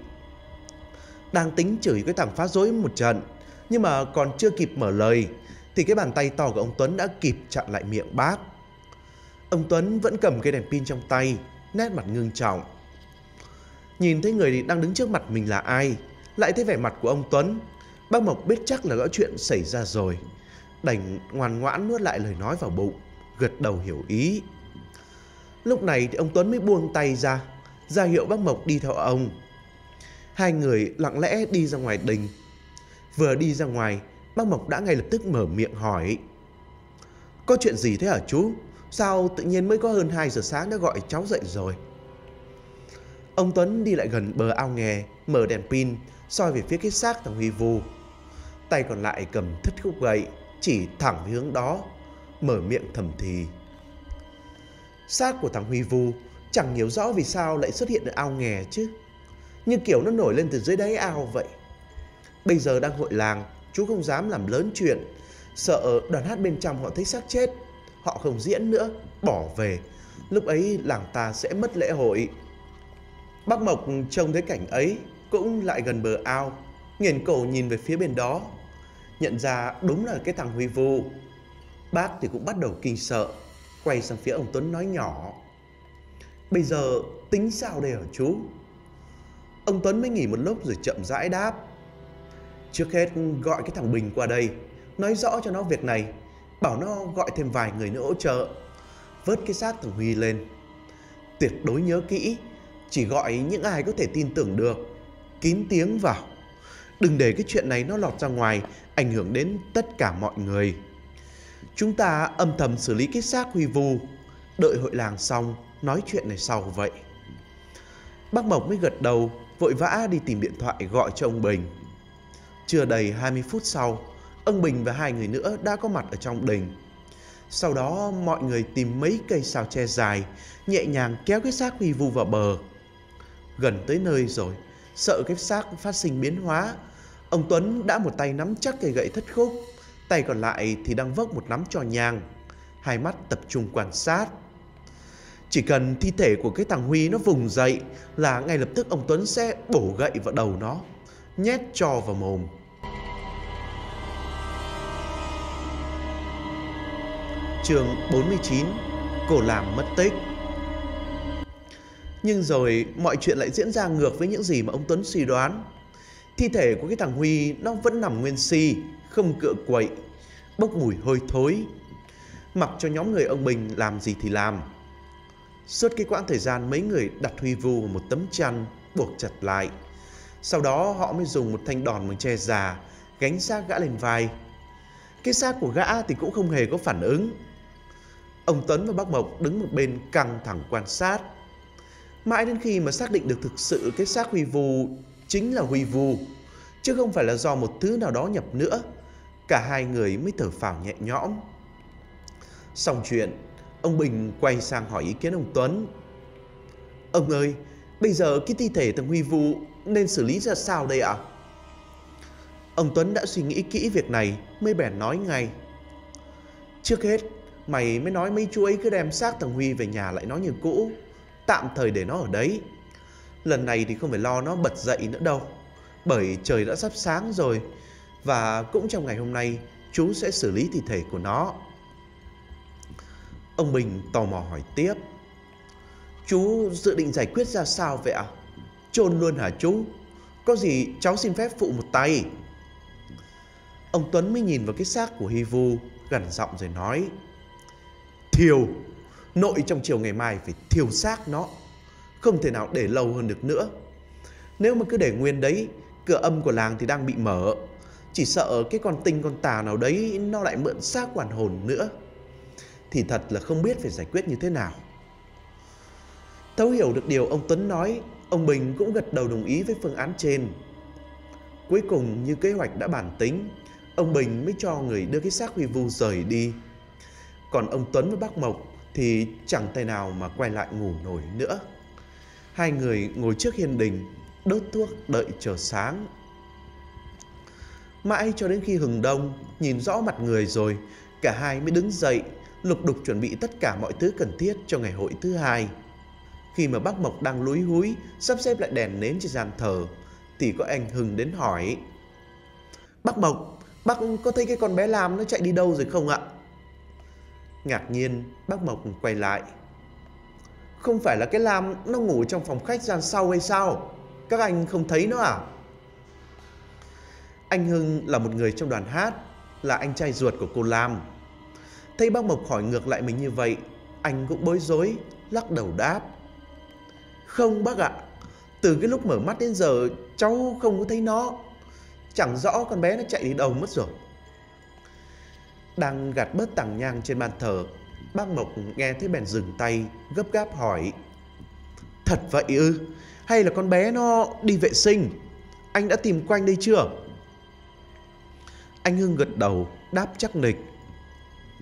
Đang tính chửi cái thằng phá rối một trận, nhưng mà còn chưa kịp mở lời thì cái bàn tay to của ông Tuấn đã kịp chặn lại miệng bác. Ông Tuấn vẫn cầm cây đèn pin trong tay, nét mặt ngưng trọng. Nhìn thấy người đang đứng trước mặt mình là ai, lại thấy vẻ mặt của ông Tuấn, bác Mộc biết chắc là có chuyện xảy ra rồi, đành ngoan ngoãn nuốt lại lời nói vào bụng, gật đầu hiểu ý. Lúc này thì ông Tuấn mới buông tay ra, ra hiệu bác Mộc đi theo ông. Hai người lặng lẽ đi ra ngoài đình. Vừa đi ra ngoài, bác Mộc đã ngay lập tức mở miệng hỏi: "Có chuyện gì thế hả chú? Sao tự nhiên mới có hơn hai giờ sáng đã gọi cháu dậy rồi?" Ông Tuấn đi lại gần bờ ao nghè, mở đèn pin, soi về phía cái xác thằng Huy Vũ. Tay còn lại cầm thất khúc gậy, chỉ thẳng về hướng đó, mở miệng thầm thì. Xác của thằng Huy Vũ chẳng hiểu rõ vì sao lại xuất hiện ở ao nghè chứ, như kiểu nó nổi lên từ dưới đáy ao vậy. Bây giờ đang hội làng, chú không dám làm lớn chuyện, sợ đoàn hát bên trong họ thấy xác chết, họ không diễn nữa, bỏ về. Lúc ấy làng ta sẽ mất lễ hội. Bác Mộc trông thấy cảnh ấy cũng lại gần bờ ao, nghiền cổ nhìn về phía bên đó, nhận ra đúng là cái thằng Huy Vũ. Bác thì cũng bắt đầu kinh sợ, quay sang phía ông Tuấn nói nhỏ: "Bây giờ tính sao đây hả chú?" Ông Tuấn mới nghỉ một lúc rồi chậm rãi đáp: "Trước hết gọi cái thằng Bình qua đây, nói rõ cho nó việc này, bảo nó gọi thêm vài người nữa hỗ trợ, vớt cái xác thằng Huy lên. Tuyệt đối nhớ kỹ, chỉ gọi những ai có thể tin tưởng được, kín tiếng vào. Đừng để cái chuyện này nó lọt ra ngoài, ảnh hưởng đến tất cả mọi người. Chúng ta âm thầm xử lý cái xác Huy Vũ, đợi hội làng xong, nói chuyện này sau vậy." Bác Mộc mới gật đầu, vội vã đi tìm điện thoại gọi cho ông Bình. Chưa đầy hai mươi phút sau, ông Bình và hai người nữa đã có mặt ở trong đình. Sau đó mọi người tìm mấy cây xào tre dài, nhẹ nhàng kéo cái xác Huy Vũ vào bờ. Gần tới nơi rồi, sợ cái xác phát sinh biến hóa. Ông Tuấn đã một tay nắm chắc cây gậy thất khúc, tay còn lại thì đang vốc một nắm trò nhàng, hai mắt tập trung quan sát. Chỉ cần thi thể của cái thằng Huy nó vùng dậy là ngay lập tức ông Tuấn sẽ bổ gậy vào đầu nó, nhét trò vào mồm. Chương bốn mươi chín. Cô làm mất tích. Nhưng rồi mọi chuyện lại diễn ra ngược với những gì mà ông Tuấn suy đoán. Thi thể của cái thằng Huy nó vẫn nằm nguyên si, không cựa quậy, bốc mùi hôi thối. Mặc cho nhóm người ông Bình làm gì thì làm. Suốt cái quãng thời gian mấy người đặt Huy Vũ một tấm chăn buộc chặt lại. Sau đó họ mới dùng một thanh đòn bằng tre già gánh xác gã lên vai. Cái xác của gã thì cũng không hề có phản ứng. Ông Tuấn và bác Mộc đứng một bên căng thẳng quan sát. Mãi đến khi mà xác định được thực sự cái xác Huy Vũ chính là Huy Vũ, chứ không phải là do một thứ nào đó nhập nữa, cả hai người mới thở phào nhẹ nhõm. Xong chuyện, ông Bình quay sang hỏi ý kiến ông Tuấn. Ông ơi, bây giờ cái thi thể thằng Huy Vũ nên xử lý ra sao đây ạ? À? Ông Tuấn đã suy nghĩ kỹ việc này mới bèn nói ngay. Trước hết, mày mới nói mấy chú ấy cứ đem xác thằng Huy về nhà lại nó như cũ, tạm thời để nó ở đấy. Lần này thì không phải lo nó bật dậy nữa đâu, bởi trời đã sắp sáng rồi, và cũng trong ngày hôm nay chú sẽ xử lý thi thể của nó. Ông Bình tò mò hỏi tiếp. Chú dự định giải quyết ra sao vậy ạ? À? Chôn luôn hả chú? Có gì cháu xin phép phụ một tay. Ông Tuấn mới nhìn vào cái xác của Huy Vũ, gằn giọng rồi nói. Thiêu! Nội trong chiều ngày mai phải thiêu xác nó, không thể nào để lâu hơn được nữa. Nếu mà cứ để nguyên đấy, cửa âm của làng thì đang bị mở, chỉ sợ cái con tinh con tà nào đấy nó lại mượn xác hoàn hồn nữa, thì thật là không biết phải giải quyết như thế nào. Thấu hiểu được điều ông Tuấn nói, ông Bình cũng gật đầu đồng ý với phương án trên. Cuối cùng như kế hoạch đã bản tính, ông Bình mới cho người đưa cái xác Huy Vũ rời đi. Còn ông Tuấn với bác Mộc thì chẳng thể nào mà quay lại ngủ nổi nữa. Hai người ngồi trước hiên đình, đốt thuốc đợi chờ sáng. Mãi cho đến khi hừng đông, nhìn rõ mặt người rồi, cả hai mới đứng dậy, lục đục chuẩn bị tất cả mọi thứ cần thiết cho ngày hội thứ hai. Khi mà bác Mộc đang lúi húi sắp xếp lại đèn nến trên gian thờ, thì có anh Hưng đến hỏi. Bác Mộc, bác có thấy cái con bé Lam nó chạy đi đâu rồi không ạ? Ngạc nhiên, bác Mộc quay lại. Không phải là cái Lam nó ngủ trong phòng khách gian sau hay sao? Các anh không thấy nó à? Anh Hưng là một người trong đoàn hát, là anh trai ruột của cô Lam. Thấy bác Mộc hỏi ngược lại mình như vậy, anh cũng bối rối, lắc đầu đáp. Không bác ạ, từ cái lúc mở mắt đến giờ cháu không có thấy nó. Chẳng rõ con bé nó chạy đi đâu mất rồi. Đang gạt bớt tảng nhang trên bàn thờ, bác Mộc nghe thấy bèn dừng tay, gấp gáp hỏi. Thật vậy ư? Hay là con bé nó đi vệ sinh? Anh đã tìm quanh đây chưa? Anh Hưng gật đầu, đáp chắc nịch.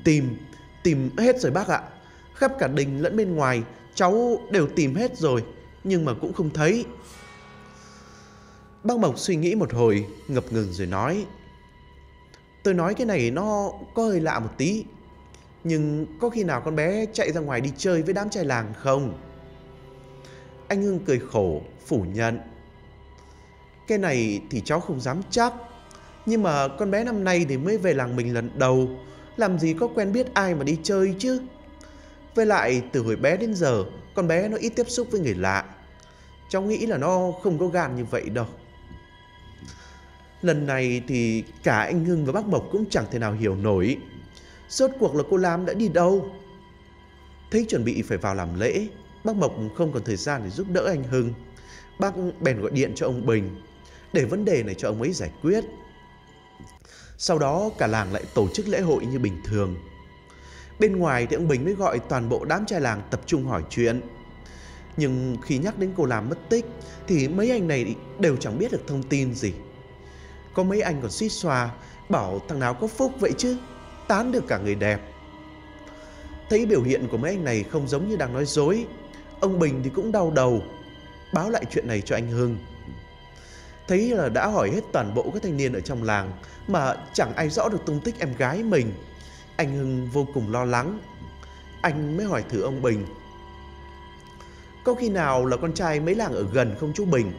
Tìm, tìm hết rồi bác ạ. Khắp cả đình lẫn bên ngoài, cháu đều tìm hết rồi, nhưng mà cũng không thấy. Bác Mộc suy nghĩ một hồi, ngập ngừng rồi nói. Tôi nói cái này nó có hơi lạ một tí, nhưng có khi nào con bé chạy ra ngoài đi chơi với đám trai làng không? Anh Hưng cười khổ, phủ nhận. Cái này thì cháu không dám chắc, nhưng mà con bé năm nay thì mới về làng mình lần đầu, làm gì có quen biết ai mà đi chơi chứ. Với lại từ hồi bé đến giờ, con bé nó ít tiếp xúc với người lạ. Cháu nghĩ là nó không có gan như vậy đâu. Lần này thì cả anh Hưng và bác Mộc cũng chẳng thể nào hiểu nổi. Rốt cuộc là cô Lam đã đi đâu? Thấy chuẩn bị phải vào làm lễ, bác Mộc không còn thời gian để giúp đỡ anh Hưng. Bác bèn gọi điện cho ông Bình, để vấn đề này cho ông ấy giải quyết. Sau đó cả làng lại tổ chức lễ hội như bình thường. Bên ngoài thì ông Bình mới gọi toàn bộ đám trai làng tập trung hỏi chuyện. Nhưng khi nhắc đến cô Lam mất tích thì mấy anh này đều chẳng biết được thông tin gì. Có mấy anh còn suýt xòa, bảo thằng nào có phúc vậy chứ, tán được cả người đẹp. Thấy biểu hiện của mấy anh này không giống như đang nói dối, ông Bình thì cũng đau đầu, báo lại chuyện này cho anh Hưng. Thấy là đã hỏi hết toàn bộ các thanh niên ở trong làng mà chẳng ai rõ được tung tích em gái mình. Anh Hưng vô cùng lo lắng. Anh mới hỏi thử ông Bình: có khi nào là con trai mấy làng ở gần không chú Bình?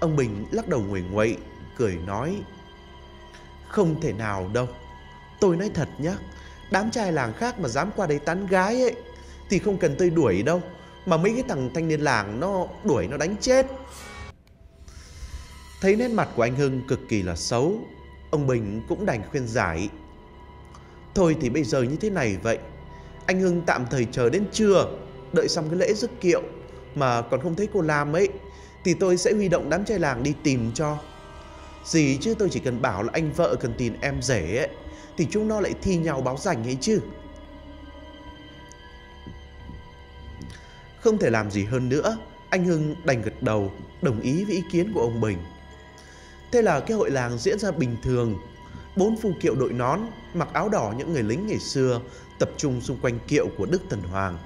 Ông Bình lắc đầu nguẩy nguậy, cười nói: không thể nào đâu. Tôi nói thật nhá, đám trai làng khác mà dám qua đây tán gái ấy thì không cần tôi đuổi đâu, mà mấy cái thằng thanh niên làng nó đuổi nó đánh chết. Thấy nét mặt của anh Hưng cực kỳ là xấu, ông Bình cũng đành khuyên giải: thôi thì bây giờ như thế này vậy, anh Hưng tạm thời chờ đến trưa, đợi xong cái lễ rước kiệu mà còn không thấy cô Lam ấy thì tôi sẽ huy động đám trai làng đi tìm cho. Gì chứ tôi chỉ cần bảo là anh vợ cần tìm em rể ấy, thì chúng nó lại thi nhau báo rảnh ấy chứ. Không thể làm gì hơn nữa, anh Hưng đành gật đầu, đồng ý với ý kiến của ông Bình. Thế là cái hội làng diễn ra bình thường. Bốn phu kiệu đội nón, mặc áo đỏ những người lính ngày xưa tập trung xung quanh kiệu của Đức Thần Hoàng.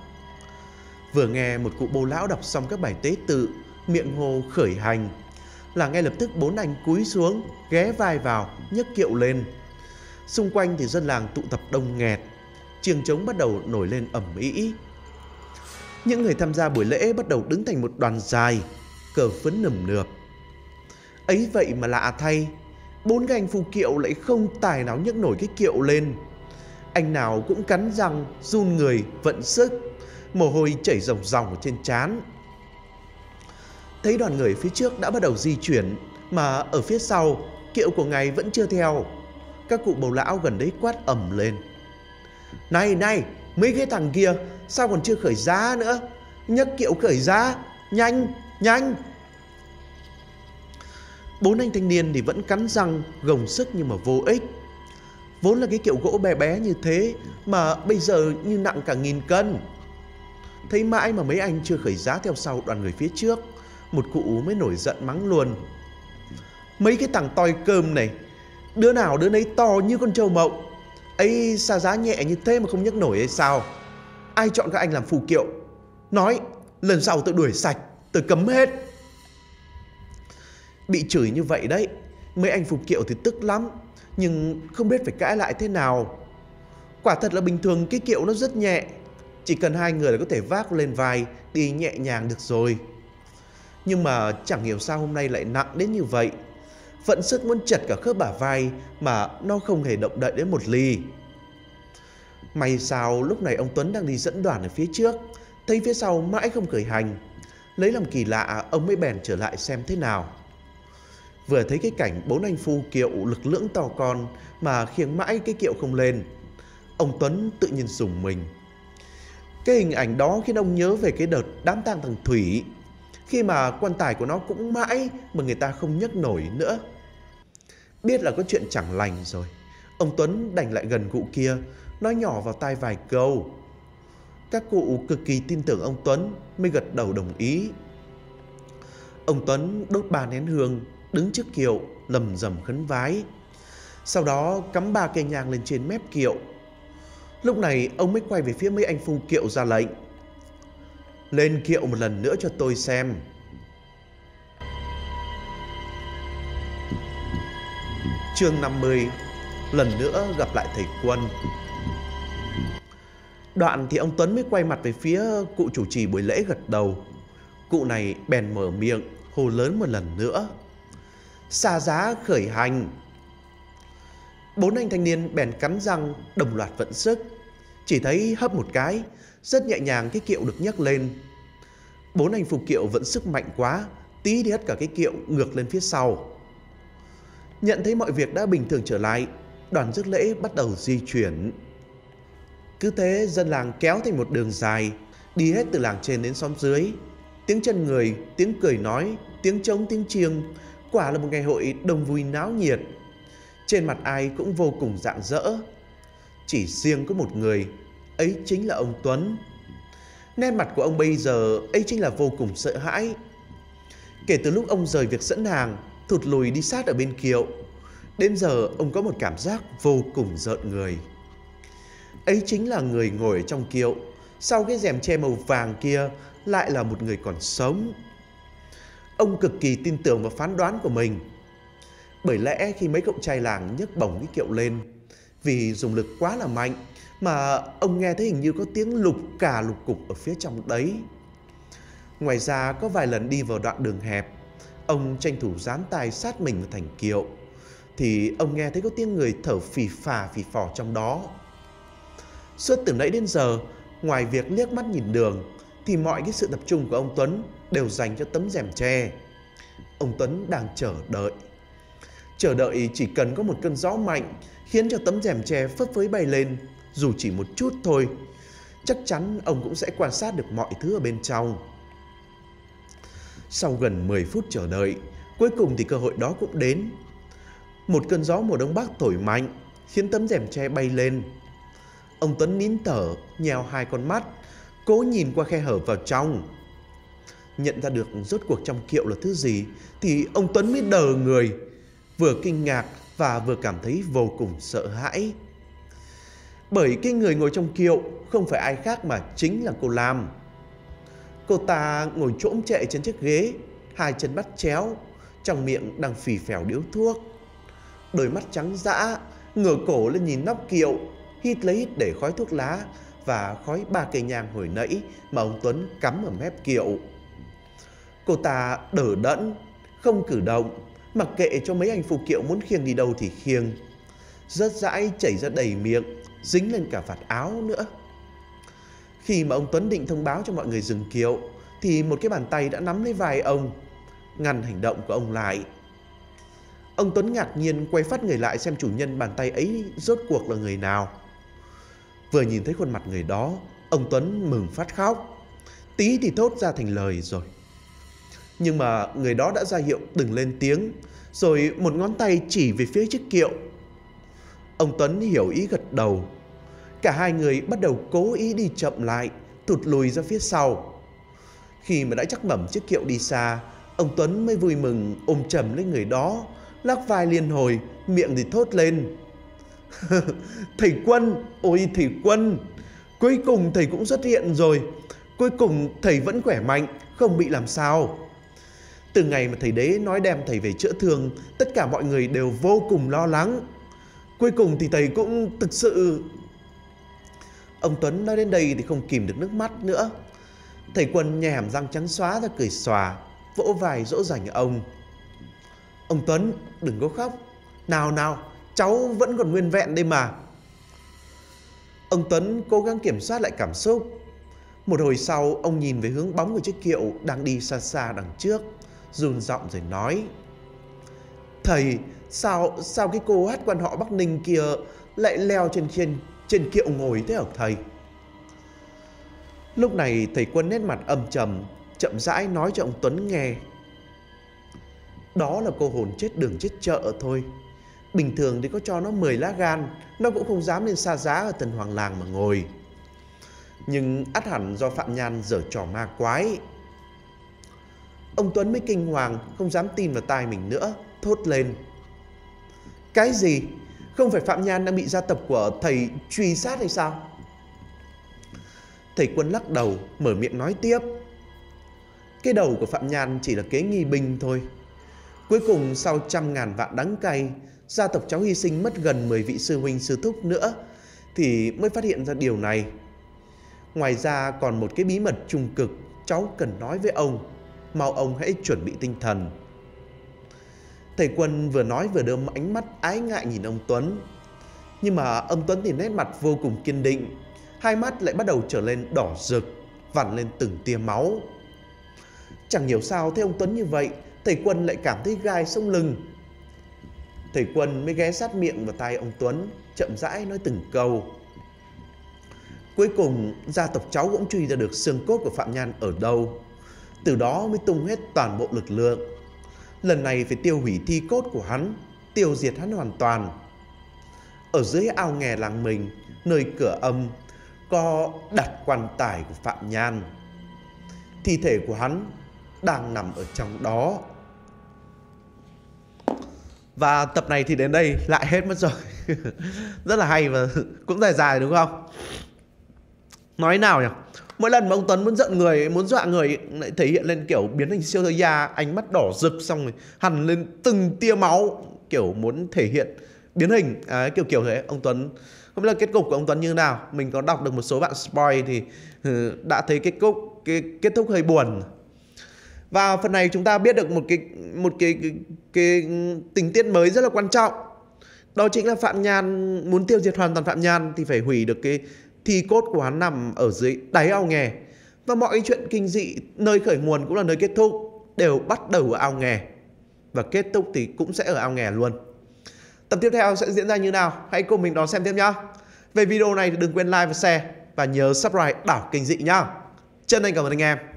Vừa nghe một cụ bô lão đọc xong các bài tế tự, miệng hô khởi hành, là ngay lập tức bốn anh cúi xuống, ghé vai vào, nhấc kiệu lên. Xung quanh thì dân làng tụ tập đông nghẹt, chiêng trống bắt đầu nổi lên ầm ĩ. Những người tham gia buổi lễ bắt đầu đứng thành một đoàn dài, cờ phấn nườm nượp. Ấy vậy mà lạ thay, bốn cái anh phu kiệu lại không tài nào nhấc nổi cái kiệu lên. Anh nào cũng cắn răng, run người, vận sức, mồ hôi chảy ròng ròng ở trên trán. Thấy đoàn người phía trước đã bắt đầu di chuyển, mà ở phía sau, kiệu của ngài vẫn chưa theo. Các cụ bầu lão gần đấy quát ầm lên: Này này, mấy cái thằng kia sao còn chưa khởi giá nữa? Nhấc kiệu khởi giá, nhanh, nhanh! Bốn anh thanh niên thì vẫn cắn răng, gồng sức nhưng mà vô ích. Vốn là cái kiệu gỗ bé bé như thế mà bây giờ như nặng cả nghìn cân. Thấy mãi mà mấy anh chưa khởi giá theo sau đoàn người phía trước, một cụ mới nổi giận mắng luôn: Mấy cái thằng toi cơm này, đứa nào đứa nấy to như con trâu mộng. Ấy xa giá nhẹ như thế mà không nhấc nổi hay sao? Ai chọn các anh làm phù kiệu? Nói, lần sau tôi đuổi sạch, tôi cấm hết. Bị chửi như vậy đấy, mấy anh phù kiệu thì tức lắm, nhưng không biết phải cãi lại thế nào. Quả thật là bình thường cái kiệu nó rất nhẹ, chỉ cần hai người là có thể vác lên vai, đi nhẹ nhàng được rồi. Nhưng mà chẳng hiểu sao hôm nay lại nặng đến như vậy. Vận sức muốn chật cả khớp bả vai mà nó không hề động đậy đến một ly. May sao lúc này ông Tuấn đang đi dẫn đoàn ở phía trước, thấy phía sau mãi không khởi hành, lấy làm kỳ lạ ông mới bèn trở lại xem thế nào. Vừa thấy cái cảnh bốn anh phu kiệu lực lưỡng to con mà khiêng mãi cái kiệu không lên, ông Tuấn tự nhiên rùng mình. Cái hình ảnh đó khiến ông nhớ về cái đợt đám tang thằng Thủy, khi mà quan tài của nó cũng mãi mà người ta không nhấc nổi nữa. Biết là có chuyện chẳng lành rồi, ông Tuấn đành lại gần cụ kia, nói nhỏ vào tai vài câu. Các cụ cực kỳ tin tưởng ông Tuấn mới gật đầu đồng ý. Ông Tuấn đốt ba nén hương, đứng trước kiệu lầm rầm khấn vái, sau đó cắm ba cây nhang lên trên mép kiệu. Lúc này ông mới quay về phía mấy anh phu kiệu ra lệnh: Lên kiệu một lần nữa cho tôi xem. Chương năm mươi. Lần nữa gặp lại thầy Quân. Đoạn thì ông Tuấn mới quay mặt về phía cụ chủ trì buổi lễ gật đầu. Cụ này bèn mở miệng hô lớn một lần nữa: Xa giá khởi hành! Bốn anh thanh niên bèn cắn răng đồng loạt vận sức. Chỉ thấy hấp một cái, rất nhẹ nhàng cái kiệu được nhấc lên. Bốn anh phu kiệu vẫn sức mạnh quá, tí đi hết cả cái kiệu ngược lên phía sau. Nhận thấy mọi việc đã bình thường trở lại, đoàn rước lễ bắt đầu di chuyển. Cứ thế dân làng kéo thành một đường dài, đi hết từ làng trên đến xóm dưới. Tiếng chân người, tiếng cười nói, tiếng trống, tiếng chiêng, quả là một ngày hội đông vui náo nhiệt. Trên mặt ai cũng vô cùng rạng rỡ. Chỉ riêng có một người, ấy chính là ông Tuấn. Nét mặt của ông bây giờ ấy chính là vô cùng sợ hãi. Kể từ lúc ông rời việc dẫn hàng, thụt lùi đi sát ở bên kiệu, đến giờ ông có một cảm giác vô cùng rợn người. Ấy chính là người ngồi ở trong kiệu, sau cái rèm che màu vàng kia lại là một người còn sống. Ông cực kỳ tin tưởng vào phán đoán của mình. Bởi lẽ khi mấy cậu trai làng nhấc bổng cái kiệu lên, vì dùng lực quá là mạnh, mà ông nghe thấy hình như có tiếng lục cả lục cục ở phía trong đấy. Ngoài ra có vài lần đi vào đoạn đường hẹp, ông tranh thủ dán tay sát mình vào thành kiệu, thì ông nghe thấy có tiếng người thở phì phà phì phò trong đó. Suốt từ nãy đến giờ, ngoài việc liếc mắt nhìn đường, thì mọi cái sự tập trung của ông Tuấn đều dành cho tấm rèm tre. Ông Tuấn đang chờ đợi. Chờ đợi chỉ cần có một cơn gió mạnh khiến cho tấm rèm tre phấp phới bay lên, dù chỉ một chút thôi, chắc chắn ông cũng sẽ quan sát được mọi thứ ở bên trong. Sau gần mười phút chờ đợi, cuối cùng thì cơ hội đó cũng đến. Một cơn gió mùa đông bắc thổi mạnh, khiến tấm rèm tre bay lên. Ông Tuấn nín thở, nheo hai con mắt, cố nhìn qua khe hở vào trong. Nhận ra được rốt cuộc trong kiệu là thứ gì, thì ông Tuấn mới đờ người, vừa kinh ngạc và vừa cảm thấy vô cùng sợ hãi. Bởi cái người ngồi trong kiệu không phải ai khác mà chính là cô Lam. Cô ta ngồi chỗm chệ trên chiếc ghế, hai chân bắt chéo, trong miệng đang phì phèo điếu thuốc. Đôi mắt trắng dã, ngửa cổ lên nhìn nóc kiệu, hít lấy hít để khói thuốc lá và khói ba cây nhang hồi nãy mà ông Tuấn cắm ở mép kiệu. Cô ta đờ đẫn, không cử động, mặc kệ cho mấy anh phụ kiệu muốn khiêng đi đâu thì khiêng. Rớt rãi chảy ra đầy miệng, dính lên cả vạt áo nữa. Khi mà ông Tuấn định thông báo cho mọi người dừng kiệu, thì một cái bàn tay đã nắm lấy vai ông, ngăn hành động của ông lại. Ông Tuấn ngạc nhiên quay phát người lại xem chủ nhân bàn tay ấy rốt cuộc là người nào. Vừa nhìn thấy khuôn mặt người đó, ông Tuấn mừng phát khóc, tí thì thốt ra thành lời rồi. Nhưng mà người đó đã ra hiệu đừng lên tiếng, rồi một ngón tay chỉ về phía chiếc kiệu. Ông Tuấn hiểu ý gật đầu. Cả hai người bắt đầu cố ý đi chậm lại, thụt lùi ra phía sau. Khi mà đã chắc mẩm chiếc kiệu đi xa, ông Tuấn mới vui mừng ôm chầm lấy người đó, lắc vai liên hồi, miệng thì thốt lên. Thầy Quân, ôi thầy Quân, cuối cùng thầy cũng xuất hiện rồi. Cuối cùng thầy vẫn khỏe mạnh, không bị làm sao. Từ ngày mà thầy Đế nói đem thầy về chữa thương, tất cả mọi người đều vô cùng lo lắng. Cuối cùng thì thầy cũng thực sự... Ông Tuấn nói đến đây thì không kìm được nước mắt nữa. Thầy Quân nhè hàm răng trắng xóa ra cười xòa, vỗ vai dỗ dành ông. Ông Tuấn đừng có khóc, nào nào, cháu vẫn còn nguyên vẹn đây mà. Ông Tuấn cố gắng kiểm soát lại cảm xúc. Một hồi sau ông nhìn về hướng bóng của chiếc kiệu đang đi xa xa đằng trước, run giọng rồi nói. Thầy, sao sao cái cô hát quan họ Bắc Ninh kia lại leo trên trên trên kiệu ngồi thế hả thầy? Lúc này thầy Quân nét mặt âm trầm, chậm rãi nói cho ông Tuấn nghe. Đó là cô hồn chết đường chết chợ thôi. Bình thường thì có cho nó mười lá gan, nó cũng không dám lên xa giá ở Tần Hoàng Làng mà ngồi. Nhưng ắt hẳn do Phạm Nhan giở trò ma quái. Ông Tuấn mới kinh hoàng, không dám tin vào tai mình nữa, thốt lên. Cái gì? Không phải Phạm Nhan đang bị gia tộc của thầy truy sát hay sao? Thầy Quân lắc đầu, mở miệng nói tiếp. Cái đầu của Phạm Nhan chỉ là kế nghi binh thôi. Cuối cùng sau trăm ngàn vạn đắng cay, gia tộc cháu hy sinh mất gần mười vị sư huynh sư thúc nữa, thì mới phát hiện ra điều này. Ngoài ra còn một cái bí mật trung cực cháu cần nói với ông, mau ông hãy chuẩn bị tinh thần. Thầy Quân vừa nói vừa đưa ánh mắt ái ngại nhìn ông Tuấn. Nhưng mà ông Tuấn thì nét mặt vô cùng kiên định, hai mắt lại bắt đầu trở lên đỏ rực, vằn lên từng tia máu. Chẳng hiểu sao thấy ông Tuấn như vậy, thầy Quân lại cảm thấy gai sống lưng. Thầy Quân mới ghé sát miệng vào tai ông Tuấn, chậm rãi nói từng câu. Cuối cùng gia tộc cháu cũng truy ra được xương cốt của Phạm Nhan ở đâu, từ đó mới tung hết toàn bộ lực lượng. Lần này phải tiêu hủy thi cốt của hắn, tiêu diệt hắn hoàn toàn. Ở dưới ao nghè làng mình, nơi cửa âm, có đặt quan tài của Phạm Nhan. Thi thể của hắn đang nằm ở trong đó. Và tập này thì đến đây lại hết mất rồi. Rất là hay và cũng dài dài đúng không? Nói nào nhỉ? Mỗi lần mà ông Tuấn muốn giận người, muốn dọa người lại thể hiện lên kiểu biến thành siêu thời gia, ánh mắt đỏ rực xong rồi hằn lên từng tia máu, kiểu muốn thể hiện biến hình, à, kiểu kiểu thế. Ông Tuấn không biết là kết cục của ông Tuấn như thế nào. Mình có đọc được một số bạn spoil thì đã thấy kết cục cái kết thúc hơi buồn. Và phần này chúng ta biết được một cái một cái cái, cái tình tiết mới rất là quan trọng. Đó chính là Phạm Nhan, muốn tiêu diệt hoàn toàn Phạm Nhan thì phải hủy được cái thi cốt của hắn nằm ở dưới đáy ao nghè. Và mọi chuyện kinh dị, nơi khởi nguồn cũng là nơi kết thúc, đều bắt đầu ở ao nghè và kết thúc thì cũng sẽ ở ao nghè luôn. Tập tiếp theo sẽ diễn ra như nào? Hãy cùng mình đón xem tiếp nhá. Về video này thì đừng quên like và share và nhớ subscribe Đảo Kinh Dị nhá. Chân thành cảm ơn anh em.